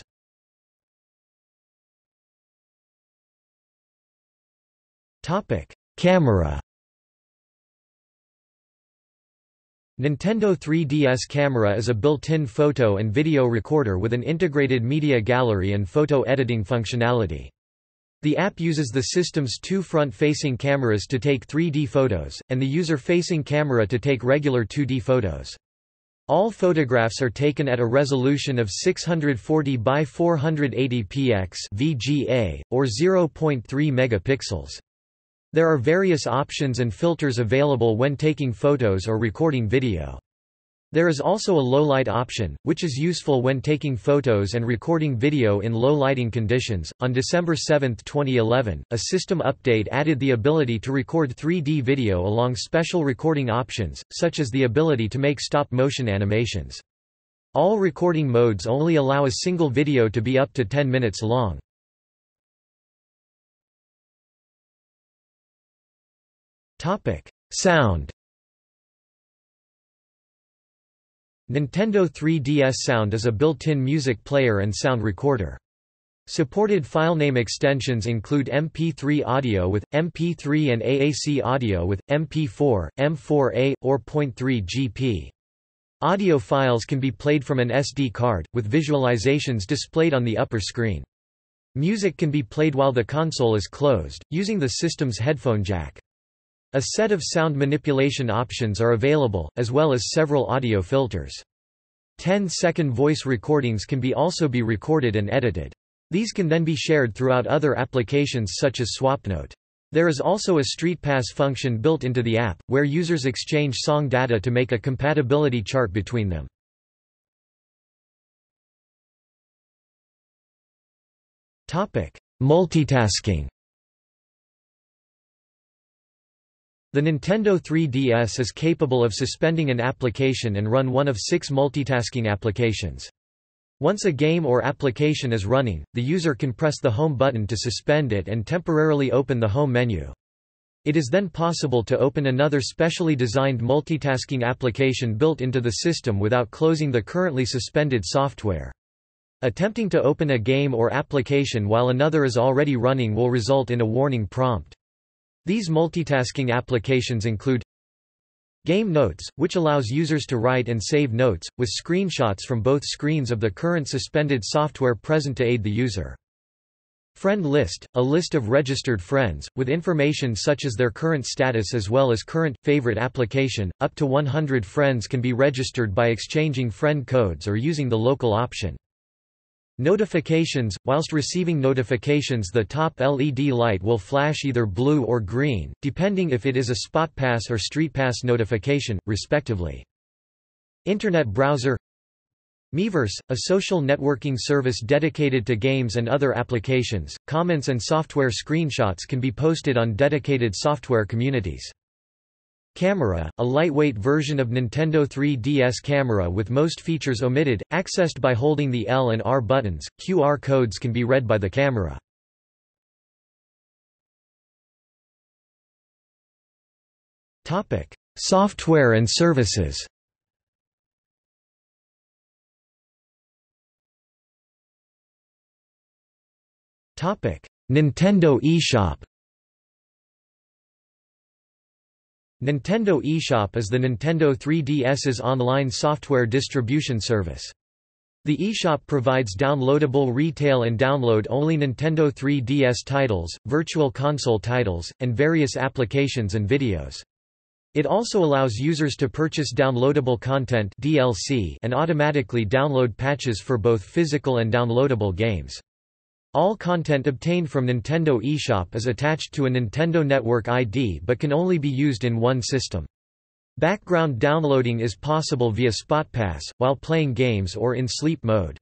Camera. Nintendo three D S Camera is a built-in photo and video recorder with an integrated media gallery and photo editing functionality. The app uses the system's two front-facing cameras to take three D photos, and the user-facing camera to take regular two D photos. All photographs are taken at a resolution of six forty by four eighty p x (V G A) or zero point three megapixels. There are various options and filters available when taking photos or recording video. There is also a low-light option, which is useful when taking photos and recording video in low-lighting conditions. On December seventh twenty eleven, a system update added the ability to record three D video along special recording options, such as the ability to make stop-motion animations. All recording modes only allow a single video to be up to ten minutes long. Sound. Nintendo three D S Sound is a built-in music player and sound recorder. Supported filename extensions include M P three audio with, M P three and A A C audio with, M P four, M four A, or point three G P. Audio files can be played from an S D card, with visualizations displayed on the upper screen. Music can be played while the console is closed, using the system's headphone jack. A set of sound manipulation options are available, as well as several audio filters. ten second voice recordings can be also be recorded and edited. These can then be shared throughout other applications such as Swapnote. There is also a StreetPass function built into the app, where users exchange song data to make a compatibility chart between them. Multitasking. The Nintendo three D S is capable of suspending an application and run one of six multitasking applications. Once a game or application is running, the user can press the home button to suspend it and temporarily open the home menu. It is then possible to open another specially designed multitasking application built into the system without closing the currently suspended software. Attempting to open a game or application while another is already running will result in a warning prompt. These multitasking applications include Game Notes, which allows users to write and save notes, with screenshots from both screens of the current suspended software present to aid the user. Friend List, a list of registered friends, with information such as their current status as well as current, favorite application. Up to one hundred friends can be registered by exchanging friend codes or using the local option. Notifications. Whilst receiving notifications, the top L E D light will flash either blue or green, depending if it is a SpotPass or StreetPass notification, respectively. Internet browser. Miiverse, a social networking service dedicated to games and other applications. Comments and software screenshots can be posted on dedicated software communities. Camera, a lightweight version of Nintendo three D S Camera with most features omitted, accessed by holding the L and R buttons. Q R codes can be read by the camera. Topic: Software and services. Topic: Nintendo eShop. Nintendo eShop is the Nintendo three D S's online software distribution service. The eShop provides downloadable retail and download-only Nintendo three D S titles, Virtual Console titles, and various applications and videos. It also allows users to purchase downloadable content D L C and automatically download patches for both physical and downloadable games. All content obtained from Nintendo eShop is attached to a Nintendo Network I D but can only be used in one system. Background downloading is possible via SpotPass, while playing games or in sleep mode.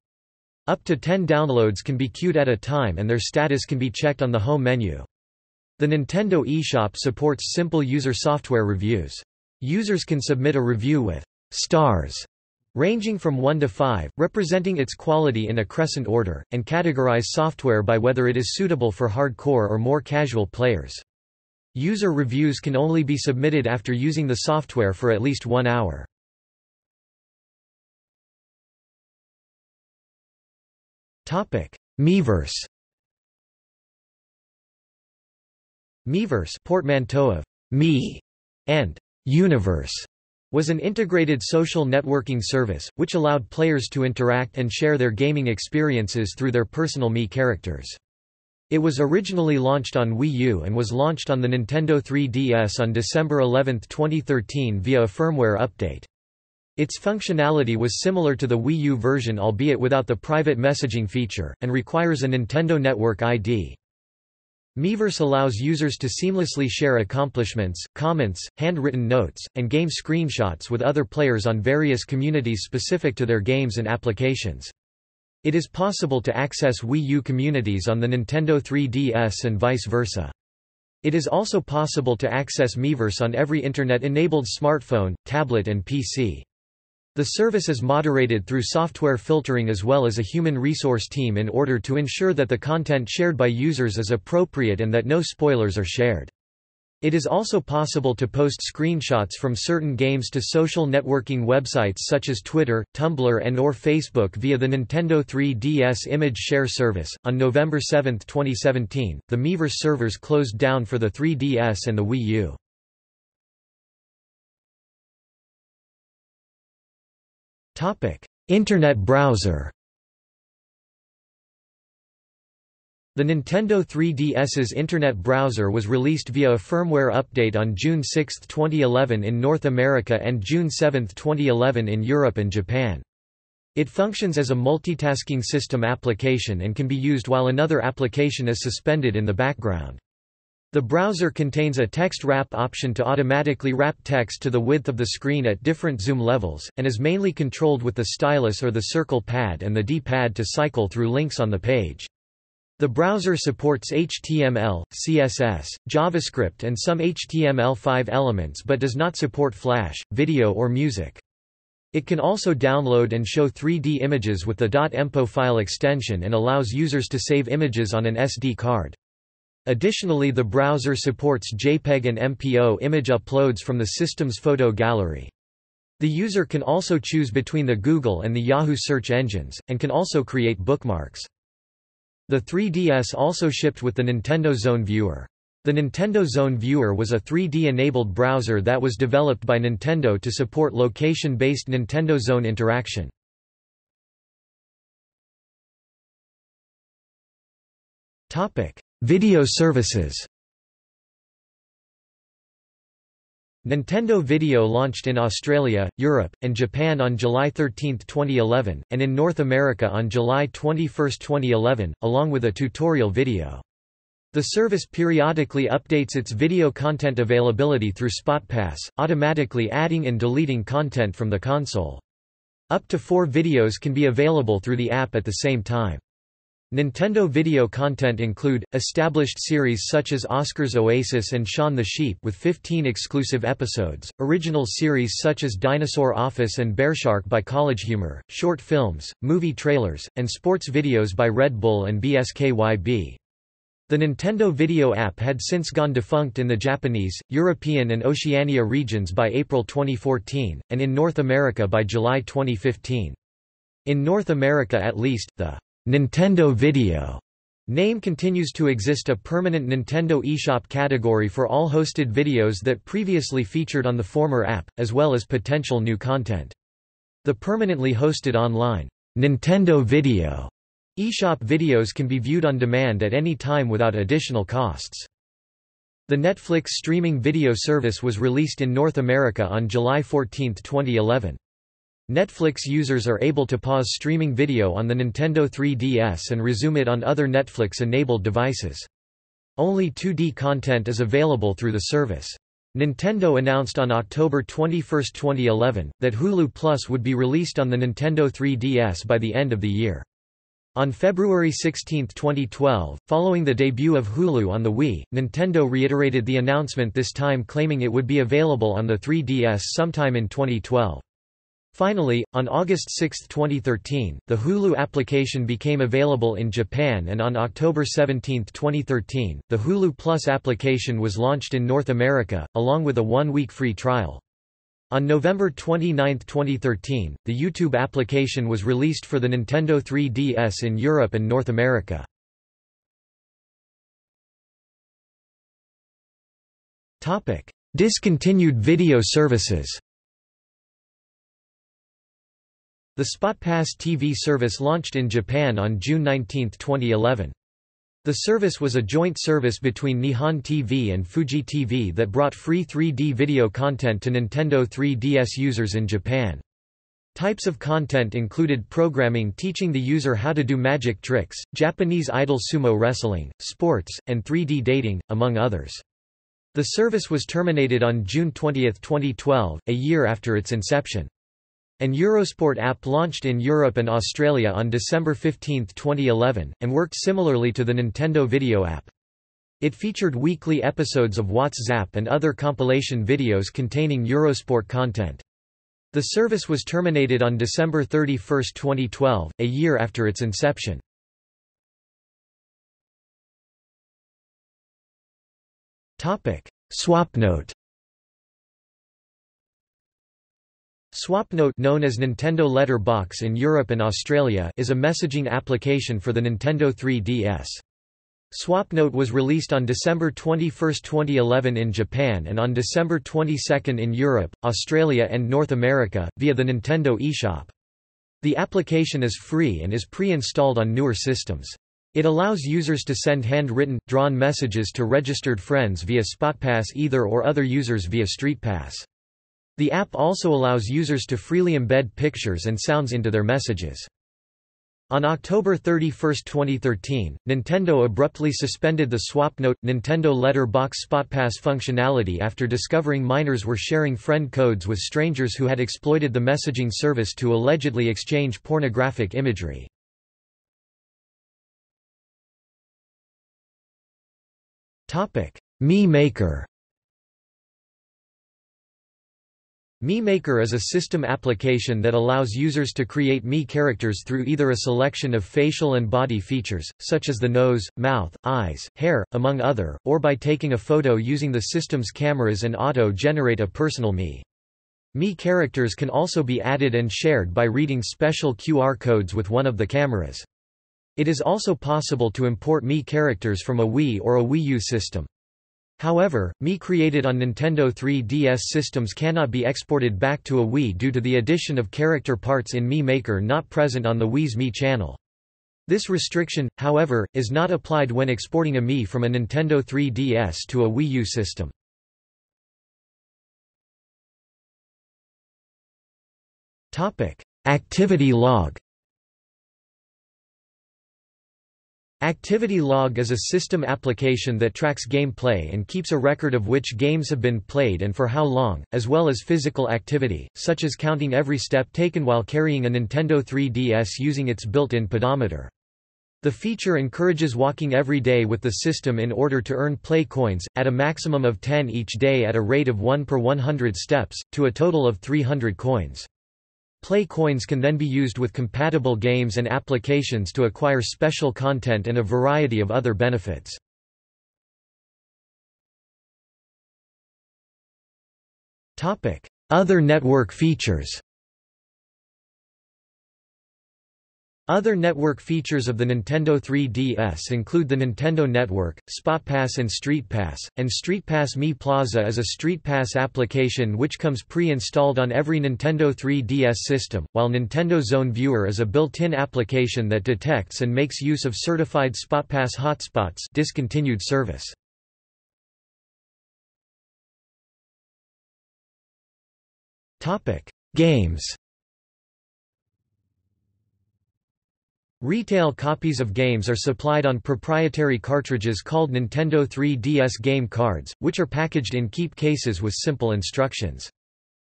Up to ten downloads can be queued at a time and their status can be checked on the home menu. The Nintendo eShop supports simple user software reviews. Users can submit a review with stars ranging from one to five, representing its quality in a crescent order, and categorize software by whether it is suitable for hardcore or more casual players. User reviews can only be submitted after using the software for at least one hour. Miiverse. Miiverse, portmanteau of Mii and Universe, was an integrated social networking service, which allowed players to interact and share their gaming experiences through their personal Mii characters. It was originally launched on Wii U and was launched on the Nintendo three D S on December eleventh twenty thirteen via a firmware update. Its functionality was similar to the Wii U version, albeit without the private messaging feature, and requires a Nintendo Network I D. Miiverse allows users to seamlessly share accomplishments, comments, handwritten notes, and game screenshots with other players on various communities specific to their games and applications. It is possible to access Wii U communities on the Nintendo three D S and vice versa. It is also possible to access Miiverse on every Internet-enabled smartphone, tablet and P C. The service is moderated through software filtering as well as a human resource team in order to ensure that the content shared by users is appropriate and that no spoilers are shared. It is also possible to post screenshots from certain games to social networking websites such as Twitter, Tumblr, and/or Facebook via the Nintendo three D S Image Share service. On November seventh twenty seventeen, the Miiverse servers closed down for the three D S and the Wii U. Internet browser. The Nintendo three D S's Internet browser was released via a firmware update on June sixth twenty eleven in North America and June seventh twenty eleven in Europe and Japan. It functions as a multitasking system application and can be used while another application is suspended in the background. The browser contains a text wrap option to automatically wrap text to the width of the screen at different zoom levels, and is mainly controlled with the stylus or the circle pad and the D-pad to cycle through links on the page. The browser supports H T M L, C S S, JavaScript and some H T M L five elements but does not support Flash, video or music. It can also download and show three D images with the .mpo file extension and allows users to save images on an S D card. Additionally, the browser supports JPEG and M P O image uploads from the system's photo gallery. The user can also choose between the Google and the Yahoo search engines, and can also create bookmarks. The three D S also shipped with the Nintendo Zone Viewer. The Nintendo Zone Viewer was a three D-enabled browser that was developed by Nintendo to support location-based Nintendo Zone interaction. Video services. Nintendo Video launched in Australia, Europe, and Japan on July thirteenth twenty eleven, and in North America on July twenty-first twenty eleven, along with a tutorial video. The service periodically updates its video content availability through SpotPass, automatically adding and deleting content from the console. Up to four videos can be available through the app at the same time. Nintendo Video content include established series such as Oscar's Oasis and Shaun the Sheep with fifteen exclusive episodes, original series such as Dinosaur Office and Bearshark by CollegeHumor, short films, movie trailers, and sports videos by Red Bull and B S K Y B. The Nintendo Video app had since gone defunct in the Japanese, European and Oceania regions by April twenty fourteen, and in North America by July twenty fifteen. In North America at least, the Nintendo Video name continues to exist. A permanent Nintendo eShop category for all hosted videos that previously featured on the former app, as well as potential new content. The permanently hosted online Nintendo Video eShop videos can be viewed on demand at any time without additional costs. The Netflix streaming video service was released in North America on July fourteenth twenty eleven. Netflix users are able to pause streaming video on the Nintendo three D S and resume it on other Netflix-enabled devices. Only two D content is available through the service. Nintendo announced on October twenty-first twenty eleven, that Hulu Plus would be released on the Nintendo three D S by the end of the year. On February sixteenth twenty twelve, following the debut of Hulu on the Wii, Nintendo reiterated the announcement, this time claiming it would be available on the three D S sometime in twenty twelve. Finally, on August sixth twenty thirteen, the Hulu application became available in Japan, and on October seventeenth twenty thirteen, the Hulu Plus application was launched in North America, along with a one-week free trial. On November twenty-ninth twenty thirteen, the YouTube application was released for the Nintendo three D S in Europe and North America. Topic: Discontinued video services. The SpotPass T V service launched in Japan on June nineteenth twenty eleven. The service was a joint service between Nihon T V and Fuji T V that brought free three D video content to Nintendo three D S users in Japan. Types of content included programming teaching the user how to do magic tricks, Japanese idol sumo wrestling, sports, and three D dating, among others. The service was terminated on June twentieth twenty twelve, a year after its inception. An Eurosport app launched in Europe and Australia on December fifteenth twenty eleven, and worked similarly to the Nintendo Video app. It featured weekly episodes of WhatsApp and other compilation videos containing Eurosport content. The service was terminated on December thirty-first twenty twelve, a year after its inception. Swapnote. Swapnote, known as Nintendo Letterbox in Europe and Australia, is a messaging application for the Nintendo three D S. Swapnote was released on December twenty-first twenty eleven in Japan and on December twenty-second in Europe, Australia and North America, via the Nintendo eShop. The application is free and is pre-installed on newer systems. It allows users to send handwritten, drawn messages to registered friends via SpotPass either or other users via StreetPass. The app also allows users to freely embed pictures and sounds into their messages. On October thirty-first twenty thirteen, Nintendo abruptly suspended the Swapnote Nintendo Letterbox SpotPass functionality after discovering minors were sharing friend codes with strangers who had exploited the messaging service to allegedly exchange pornographic imagery. Topic: Mii Maker. Mii Maker is a system application that allows users to create Mii characters through either a selection of facial and body features, such as the nose, mouth, eyes, hair, among other, or by taking a photo using the system's cameras and auto-generate a personal Mii. Mii characters can also be added and shared by reading special Q R codes with one of the cameras. It is also possible to import Mii characters from a Wii or a Wii U system. However, Mii created on Nintendo three D S systems cannot be exported back to a Wii due to the addition of character parts in Mii Maker not present on the Wii's Mii Channel. This restriction, however, is not applied when exporting a Mii from a Nintendo three D S to a Wii U system. Activity log. Activity log is a system application that tracks gameplay and keeps a record of which games have been played and for how long, as well as physical activity, such as counting every step taken while carrying a Nintendo three D S using its built-in pedometer. The feature encourages walking every day with the system in order to earn play coins, at a maximum of ten each day at a rate of one per one hundred steps, to a total of three hundred coins. Play coins can then be used with compatible games and applications to acquire special content and a variety of other benefits. Topic: Other network features. Other network features of the Nintendo three D S include the Nintendo Network, SpotPass and StreetPass, and StreetPass Mii Plaza is a StreetPass application which comes pre-installed on every Nintendo three D S system, while Nintendo Zone Viewer is a built-in application that detects and makes use of certified SpotPass hotspots, discontinued service. Topic: Games. Retail copies of games are supplied on proprietary cartridges called Nintendo three D S game cards, which are packaged in keep cases with simple instructions.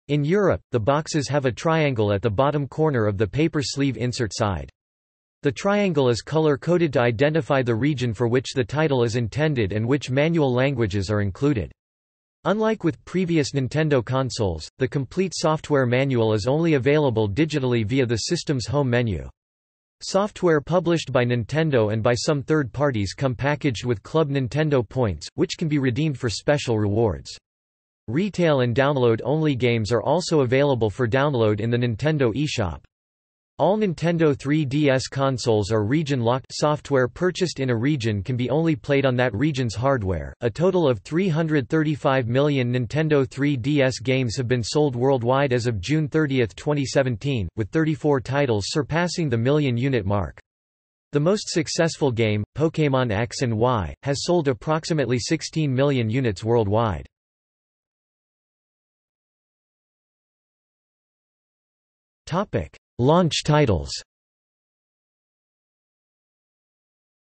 In Europe, the boxes have a triangle at the bottom corner of the paper sleeve insert side. The triangle is color-coded to identify the region for which the title is intended and which manual languages are included. Unlike with previous Nintendo consoles, the complete software manual is only available digitally via the system's home menu. Software published by Nintendo and by some third parties come packaged with Club Nintendo points, which can be redeemed for special rewards. Retail and download-only games are also available for download in the Nintendo eShop. All Nintendo three D S consoles are region-locked. Software purchased in a region can be only played on that region's hardware. A total of three hundred thirty-five million Nintendo three D S games have been sold worldwide as of June thirtieth twenty seventeen, with thirty-four titles surpassing the million-unit mark. The most successful game, Pokémon X and Y, has sold approximately sixteen million units worldwide. Topic: Launch titles.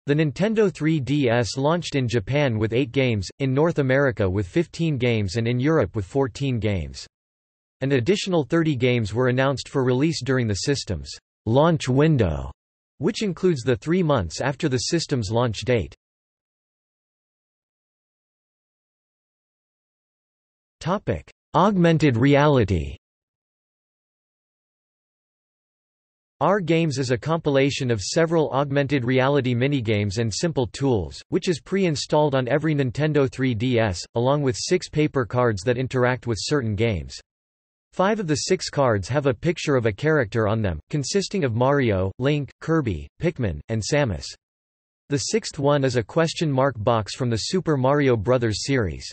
The Nintendo three D S launched in Japan with eight games, in North America with fifteen games and in Europe with fourteen games. An additional thirty games were announced for release during the system's launch window, which includes the three months after the system's launch date. Topic: Augmented reality. R Games is a compilation of several augmented reality minigames and simple tools, which is pre-installed on every Nintendo three D S, along with six paper cards that interact with certain games. Five of the six cards have a picture of a character on them, consisting of Mario, Link, Kirby, Pikmin, and Samus. The sixth one is a question mark box from the Super Mario Bros. Series.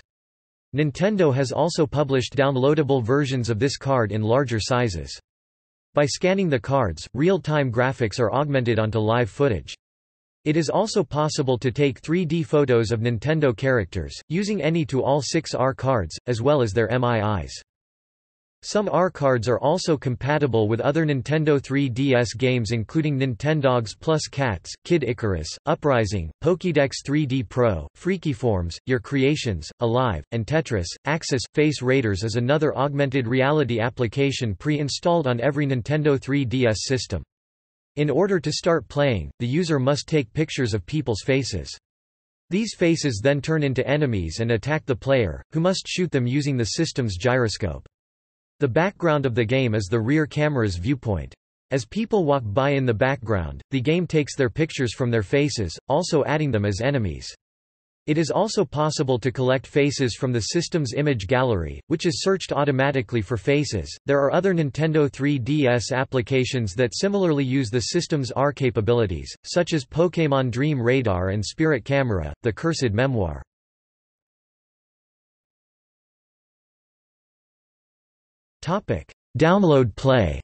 Nintendo has also published downloadable versions of this card in larger sizes. By scanning the cards, real-time graphics are augmented onto live footage. It is also possible to take three D photos of Nintendo characters, using any to all six R cards, as well as their M I Is. Some R cards are also compatible with other Nintendo three D S games including Nintendogs plus Cats, Kid Icarus, Uprising, Pokédex three D Pro, Freakyforms, Your Creations, Alive, and Tetris. Axis Face Raiders is another augmented reality application pre-installed on every Nintendo three D S system. In order to start playing, the user must take pictures of people's faces. These faces then turn into enemies and attack the player, who must shoot them using the system's gyroscope. The background of the game is the rear camera's viewpoint. As people walk by in the background, the game takes their pictures from their faces, also adding them as enemies. It is also possible to collect faces from the system's image gallery, which is searched automatically for faces. There are other Nintendo three D S applications that similarly use the system's R capabilities, such as Pokémon Dream Radar and Spirit Camera, The Cursed Memoir. Topic: Download Play.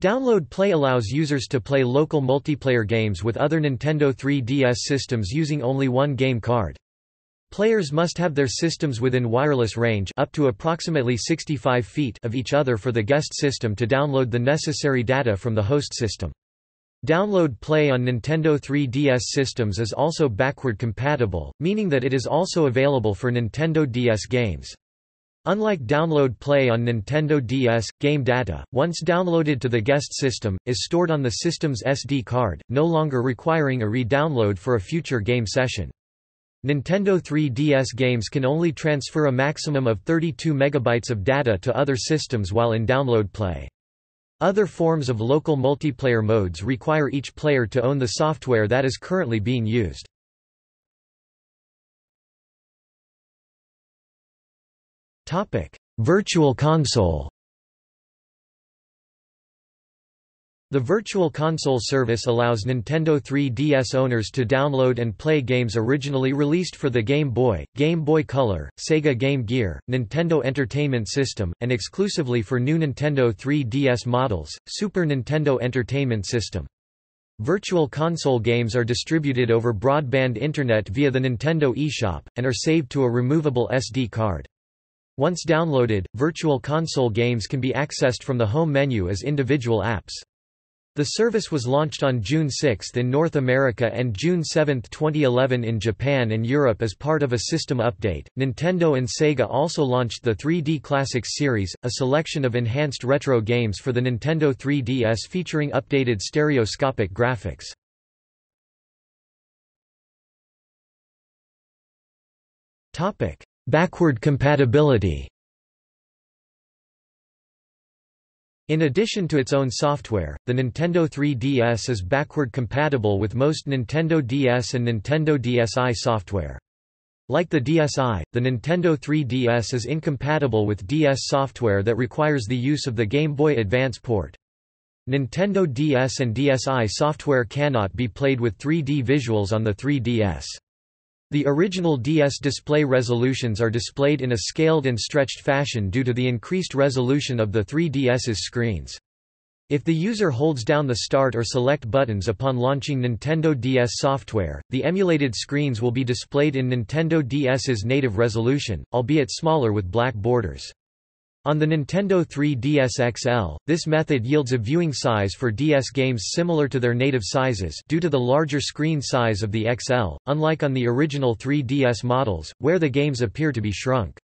Download Play allows users to play local multiplayer games with other Nintendo three D S systems using only one game card. Players must have their systems within wireless range up to approximately sixty-five feet of each other for the guest system to download the necessary data from the host system. Download Play on Nintendo three D S systems is also backward compatible, meaning that it is also available for Nintendo D S games. Unlike Download Play on Nintendo D S, game data, once downloaded to the guest system, is stored on the system's S D card, no longer requiring a re-download for a future game session. Nintendo three D S games can only transfer a maximum of thirty-two megabytes of data to other systems while in Download Play. Other forms of local multiplayer modes require each player to own the software that is currently being used. Topic: Virtual Console. The Virtual Console service allows Nintendo three D S owners to download and play games originally released for the Game Boy, Game Boy Color, Sega Game Gear, Nintendo Entertainment System, and exclusively for new Nintendo three D S models, Super Nintendo Entertainment System. Virtual Console games are distributed over broadband Internet via the Nintendo eShop, and are saved to a removable S D card. Once downloaded, Virtual Console games can be accessed from the home menu as individual apps. The service was launched on June sixth in North America and June seventh, twenty eleven in Japan and Europe as part of a system update. Nintendo and Sega also launched the three D Classics series, a selection of enhanced retro games for the Nintendo three D S featuring updated stereoscopic graphics. Topic: Backward compatibility. In addition to its own software, the Nintendo three D S is backward compatible with most Nintendo D S and Nintendo D S i software. Like the D S i, the Nintendo three D S is incompatible with D S software that requires the use of the Game Boy Advance port. Nintendo D S and D S i software cannot be played with three D visuals on the three D S. The original D S display resolutions are displayed in a scaled and stretched fashion due to the increased resolution of the three D S's screens. If the user holds down the Start or Select buttons upon launching Nintendo D S software, the emulated screens will be displayed in Nintendo D S's native resolution, albeit smaller with black borders. On the Nintendo three D S X L, this method yields a viewing size for D S games similar to their native sizes due to the larger screen size of the X L, unlike on the original three D S models, where the games appear to be shrunk.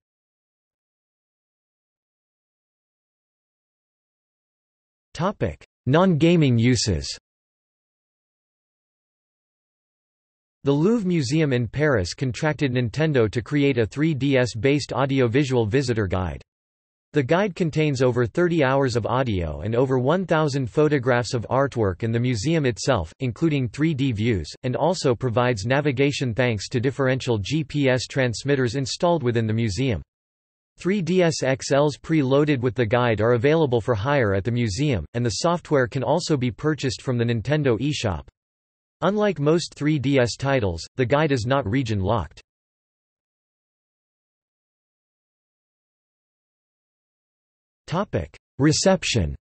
Non-gaming uses. The Louvre Museum in Paris contracted Nintendo to create a three D S-based audiovisual visitor guide. The guide contains over thirty hours of audio and over one thousand photographs of artwork in the museum itself, including three D views, and also provides navigation thanks to differential G P S transmitters installed within the museum. three D S X Ls pre-loaded with the guide are available for hire at the museum, and the software can also be purchased from the Nintendo eShop. Unlike most three D S titles, the guide is not region-locked. Reception.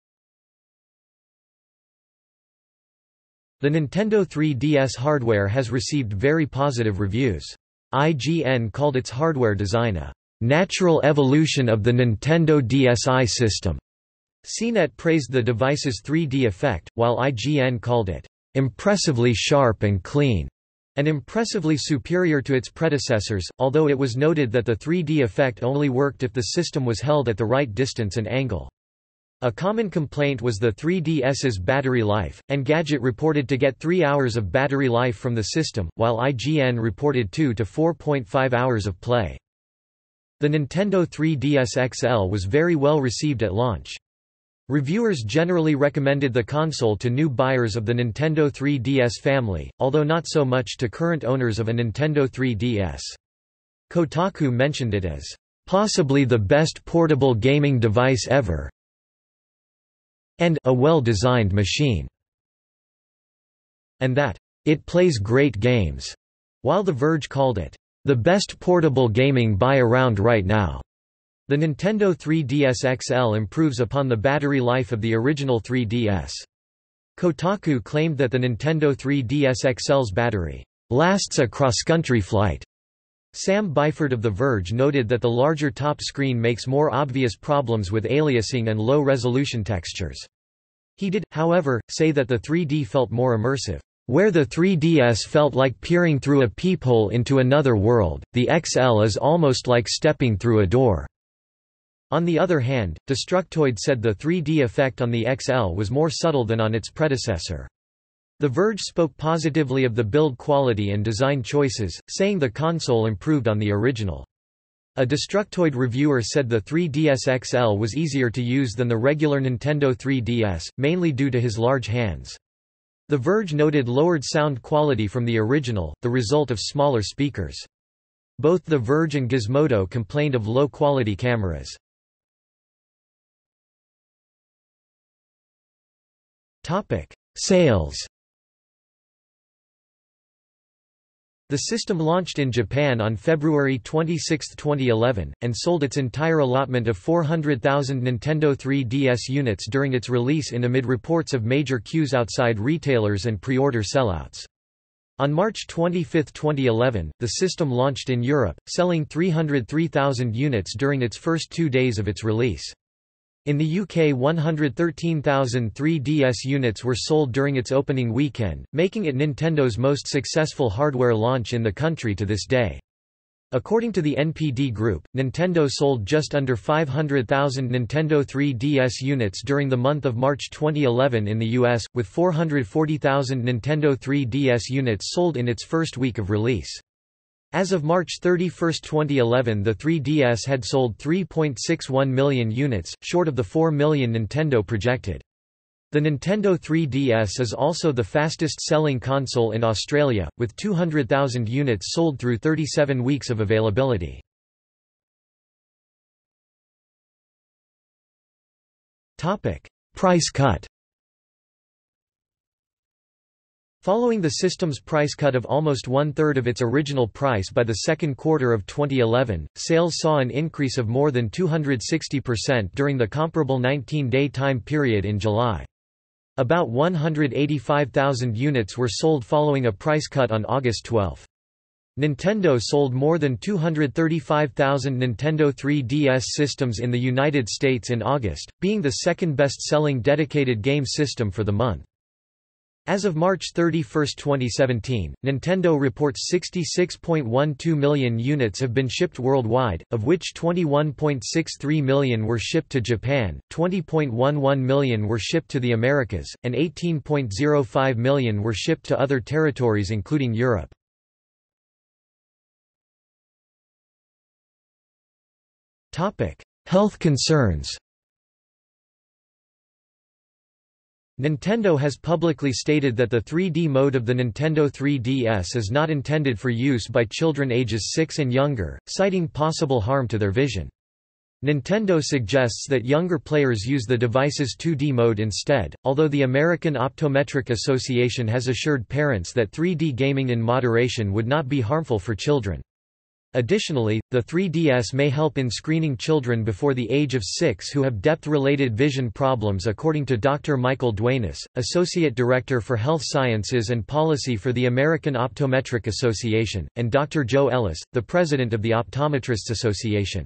The Nintendo three D S hardware has received very positive reviews. I G N called its hardware design a "natural evolution of the Nintendo D S i system." C net praised the device's three D effect, while I G N called it "impressively sharp and clean," and impressively superior to its predecessors, although it was noted that the three D effect only worked if the system was held at the right distance and angle. A common complaint was the three D S's battery life, and Engadget reported to get three hours of battery life from the system, while I G N reported two to four point five hours of play. The Nintendo three D S X L was very well received at launch. Reviewers generally recommended the console to new buyers of the Nintendo three D S family, although not so much to current owners of a Nintendo three D S. Kotaku mentioned it as, "...possibly the best portable gaming device ever," and "...a well-designed machine," and that, "...it plays great games," while The Verge called it, "...the best portable gaming buy around right now." The Nintendo three D S X L improves upon the battery life of the original three D S. Kotaku claimed that the Nintendo three D S X L's battery lasts a cross-country flight. Sam Byford of The Verge noted that the larger top screen makes more obvious problems with aliasing and low-resolution textures. He did, however, say that the three D felt more immersive. Where the three D S felt like peering through a peephole into another world, the X L is almost like stepping through a door. On the other hand, Destructoid said the three D effect on the X L was more subtle than on its predecessor. The Verge spoke positively of the build quality and design choices, saying the console improved on the original. A Destructoid reviewer said the three D S X L was easier to use than the regular Nintendo three D S, mainly due to his large hands. The Verge noted lowered sound quality from the original, the result of smaller speakers. Both The Verge and Gizmodo complained of low-quality cameras. Sales. The system launched in Japan on February twenty-sixth, twenty eleven, and sold its entire allotment of four hundred thousand Nintendo three D S units during its release in amid reports of major queues outside retailers and pre-order sellouts. On March twenty-fifth, twenty eleven, the system launched in Europe, selling three hundred three thousand units during its first two days of its release. In the U K, one hundred thirteen thousand three D S units were sold during its opening weekend, making it Nintendo's most successful hardware launch in the country to this day. According to the N P D Group, Nintendo sold just under five hundred thousand Nintendo three D S units during the month of March twenty eleven in the U S, with four hundred forty thousand Nintendo three D S units sold in its first week of release. As of March thirty-first twenty eleven, the three D S had sold three point six one million units, short of the four million Nintendo projected. The Nintendo three D S is also the fastest-selling console in Australia, with two hundred thousand units sold through thirty-seven weeks of availability. Price cut. Following the system's price cut of almost one-third of its original price by the second quarter of twenty eleven, sales saw an increase of more than two hundred sixty percent during the comparable nineteen-day time period in July. About one hundred eighty-five thousand units were sold following a price cut on August twelfth. Nintendo sold more than two hundred thirty-five thousand Nintendo three D S systems in the United States in August, being the second best-selling dedicated game system for the month. As of March thirty-first twenty seventeen, Nintendo reports sixty-six point one two million units have been shipped worldwide, of which twenty-one point six three million were shipped to Japan, twenty point one one million were shipped to the Americas, and eighteen point zero five million were shipped to other territories including Europe. Topic: Health concerns. Nintendo has publicly stated that the three D mode of the Nintendo three D S is not intended for use by children ages six and younger, citing possible harm to their vision. Nintendo suggests that younger players use the device's two D mode instead, although the American Optometric Association has assured parents that three D gaming in moderation would not be harmful for children. Additionally, the three D S may help in screening children before the age of six who have depth-related vision problems, according to Doctor Michael Duenas, Associate Director for Health Sciences and Policy for the American Optometric Association, and Doctor Joe Ellis, the President of the Optometrists Association.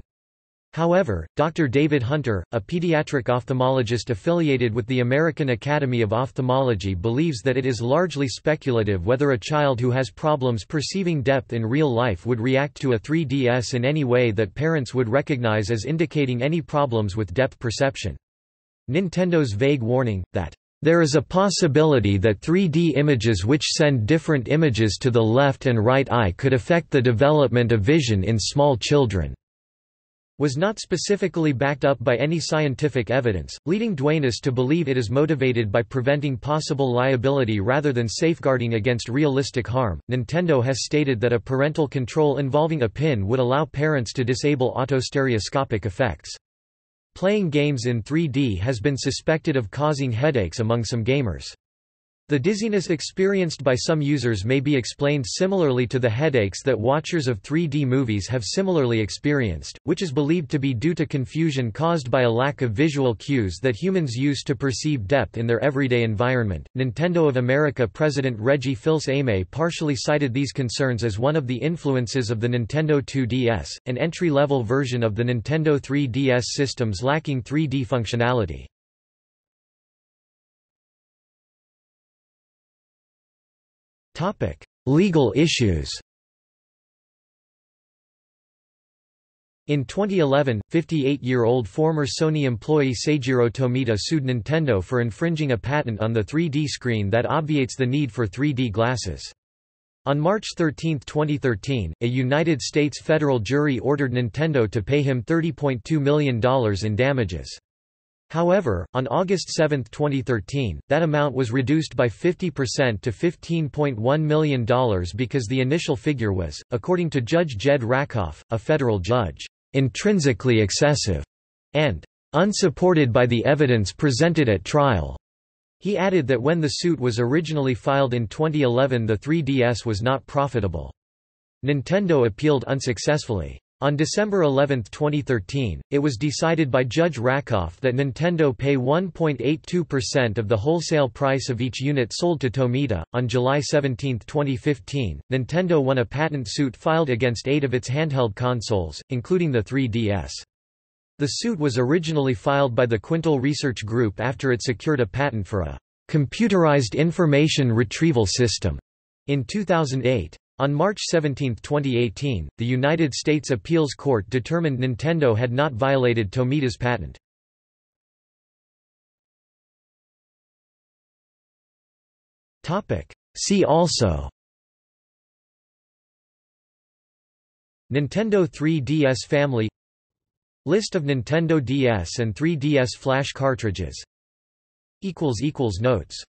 However, Doctor David Hunter, a pediatric ophthalmologist affiliated with the American Academy of Ophthalmology, believes that it is largely speculative whether a child who has problems perceiving depth in real life would react to a three D S in any way that parents would recognize as indicating any problems with depth perception. Nintendo's vague warning, that there is a possibility that three D images which send different images to the left and right eye could affect the development of vision in small children, was not specifically backed up by any scientific evidence, leading Duenas to believe it is motivated by preventing possible liability rather than safeguarding against realistic harm. Nintendo has stated that a parental control involving a pin would allow parents to disable autostereoscopic effects. Playing games in three D has been suspected of causing headaches among some gamers. The dizziness experienced by some users may be explained similarly to the headaches that watchers of three D movies have similarly experienced, which is believed to be due to confusion caused by a lack of visual cues that humans use to perceive depth in their everyday environment. Nintendo of America President Reggie Fils-Aimé partially cited these concerns as one of the influences of the Nintendo two D S, an entry-level version of the Nintendo three D S systems lacking three D functionality. Topic: Legal issues. In twenty eleven, fifty-eight-year-old former Sony employee Seijiro Tomita sued Nintendo for infringing a patent on the three D screen that obviates the need for three D glasses. On March thirteenth twenty thirteen, a United States federal jury ordered Nintendo to pay him thirty point two million dollars in damages. However, on August seventh twenty thirteen, that amount was reduced by fifty percent to fifteen point one million dollars because the initial figure was, according to Judge Jed Rakoff, a federal judge, "...intrinsically excessive," and "...unsupported by the evidence presented at trial." He added that when the suit was originally filed in twenty eleven, the three D S was not profitable. Nintendo appealed unsuccessfully. On December eleventh twenty thirteen, it was decided by Judge Rakoff that Nintendo pay one point eight two percent of the wholesale price of each unit sold to Tomita. On July seventeenth twenty fifteen, Nintendo won a patent suit filed against eight of its handheld consoles, including the three D S. The suit was originally filed by the Quintal Research Group after it secured a patent for a computerized information retrieval system in two thousand eight. On March seventeenth twenty eighteen, the United States Appeals Court determined Nintendo had not violated Tomita's patent. See also Nintendo three D S family, List of Nintendo D S and three D S Flash cartridges. Notes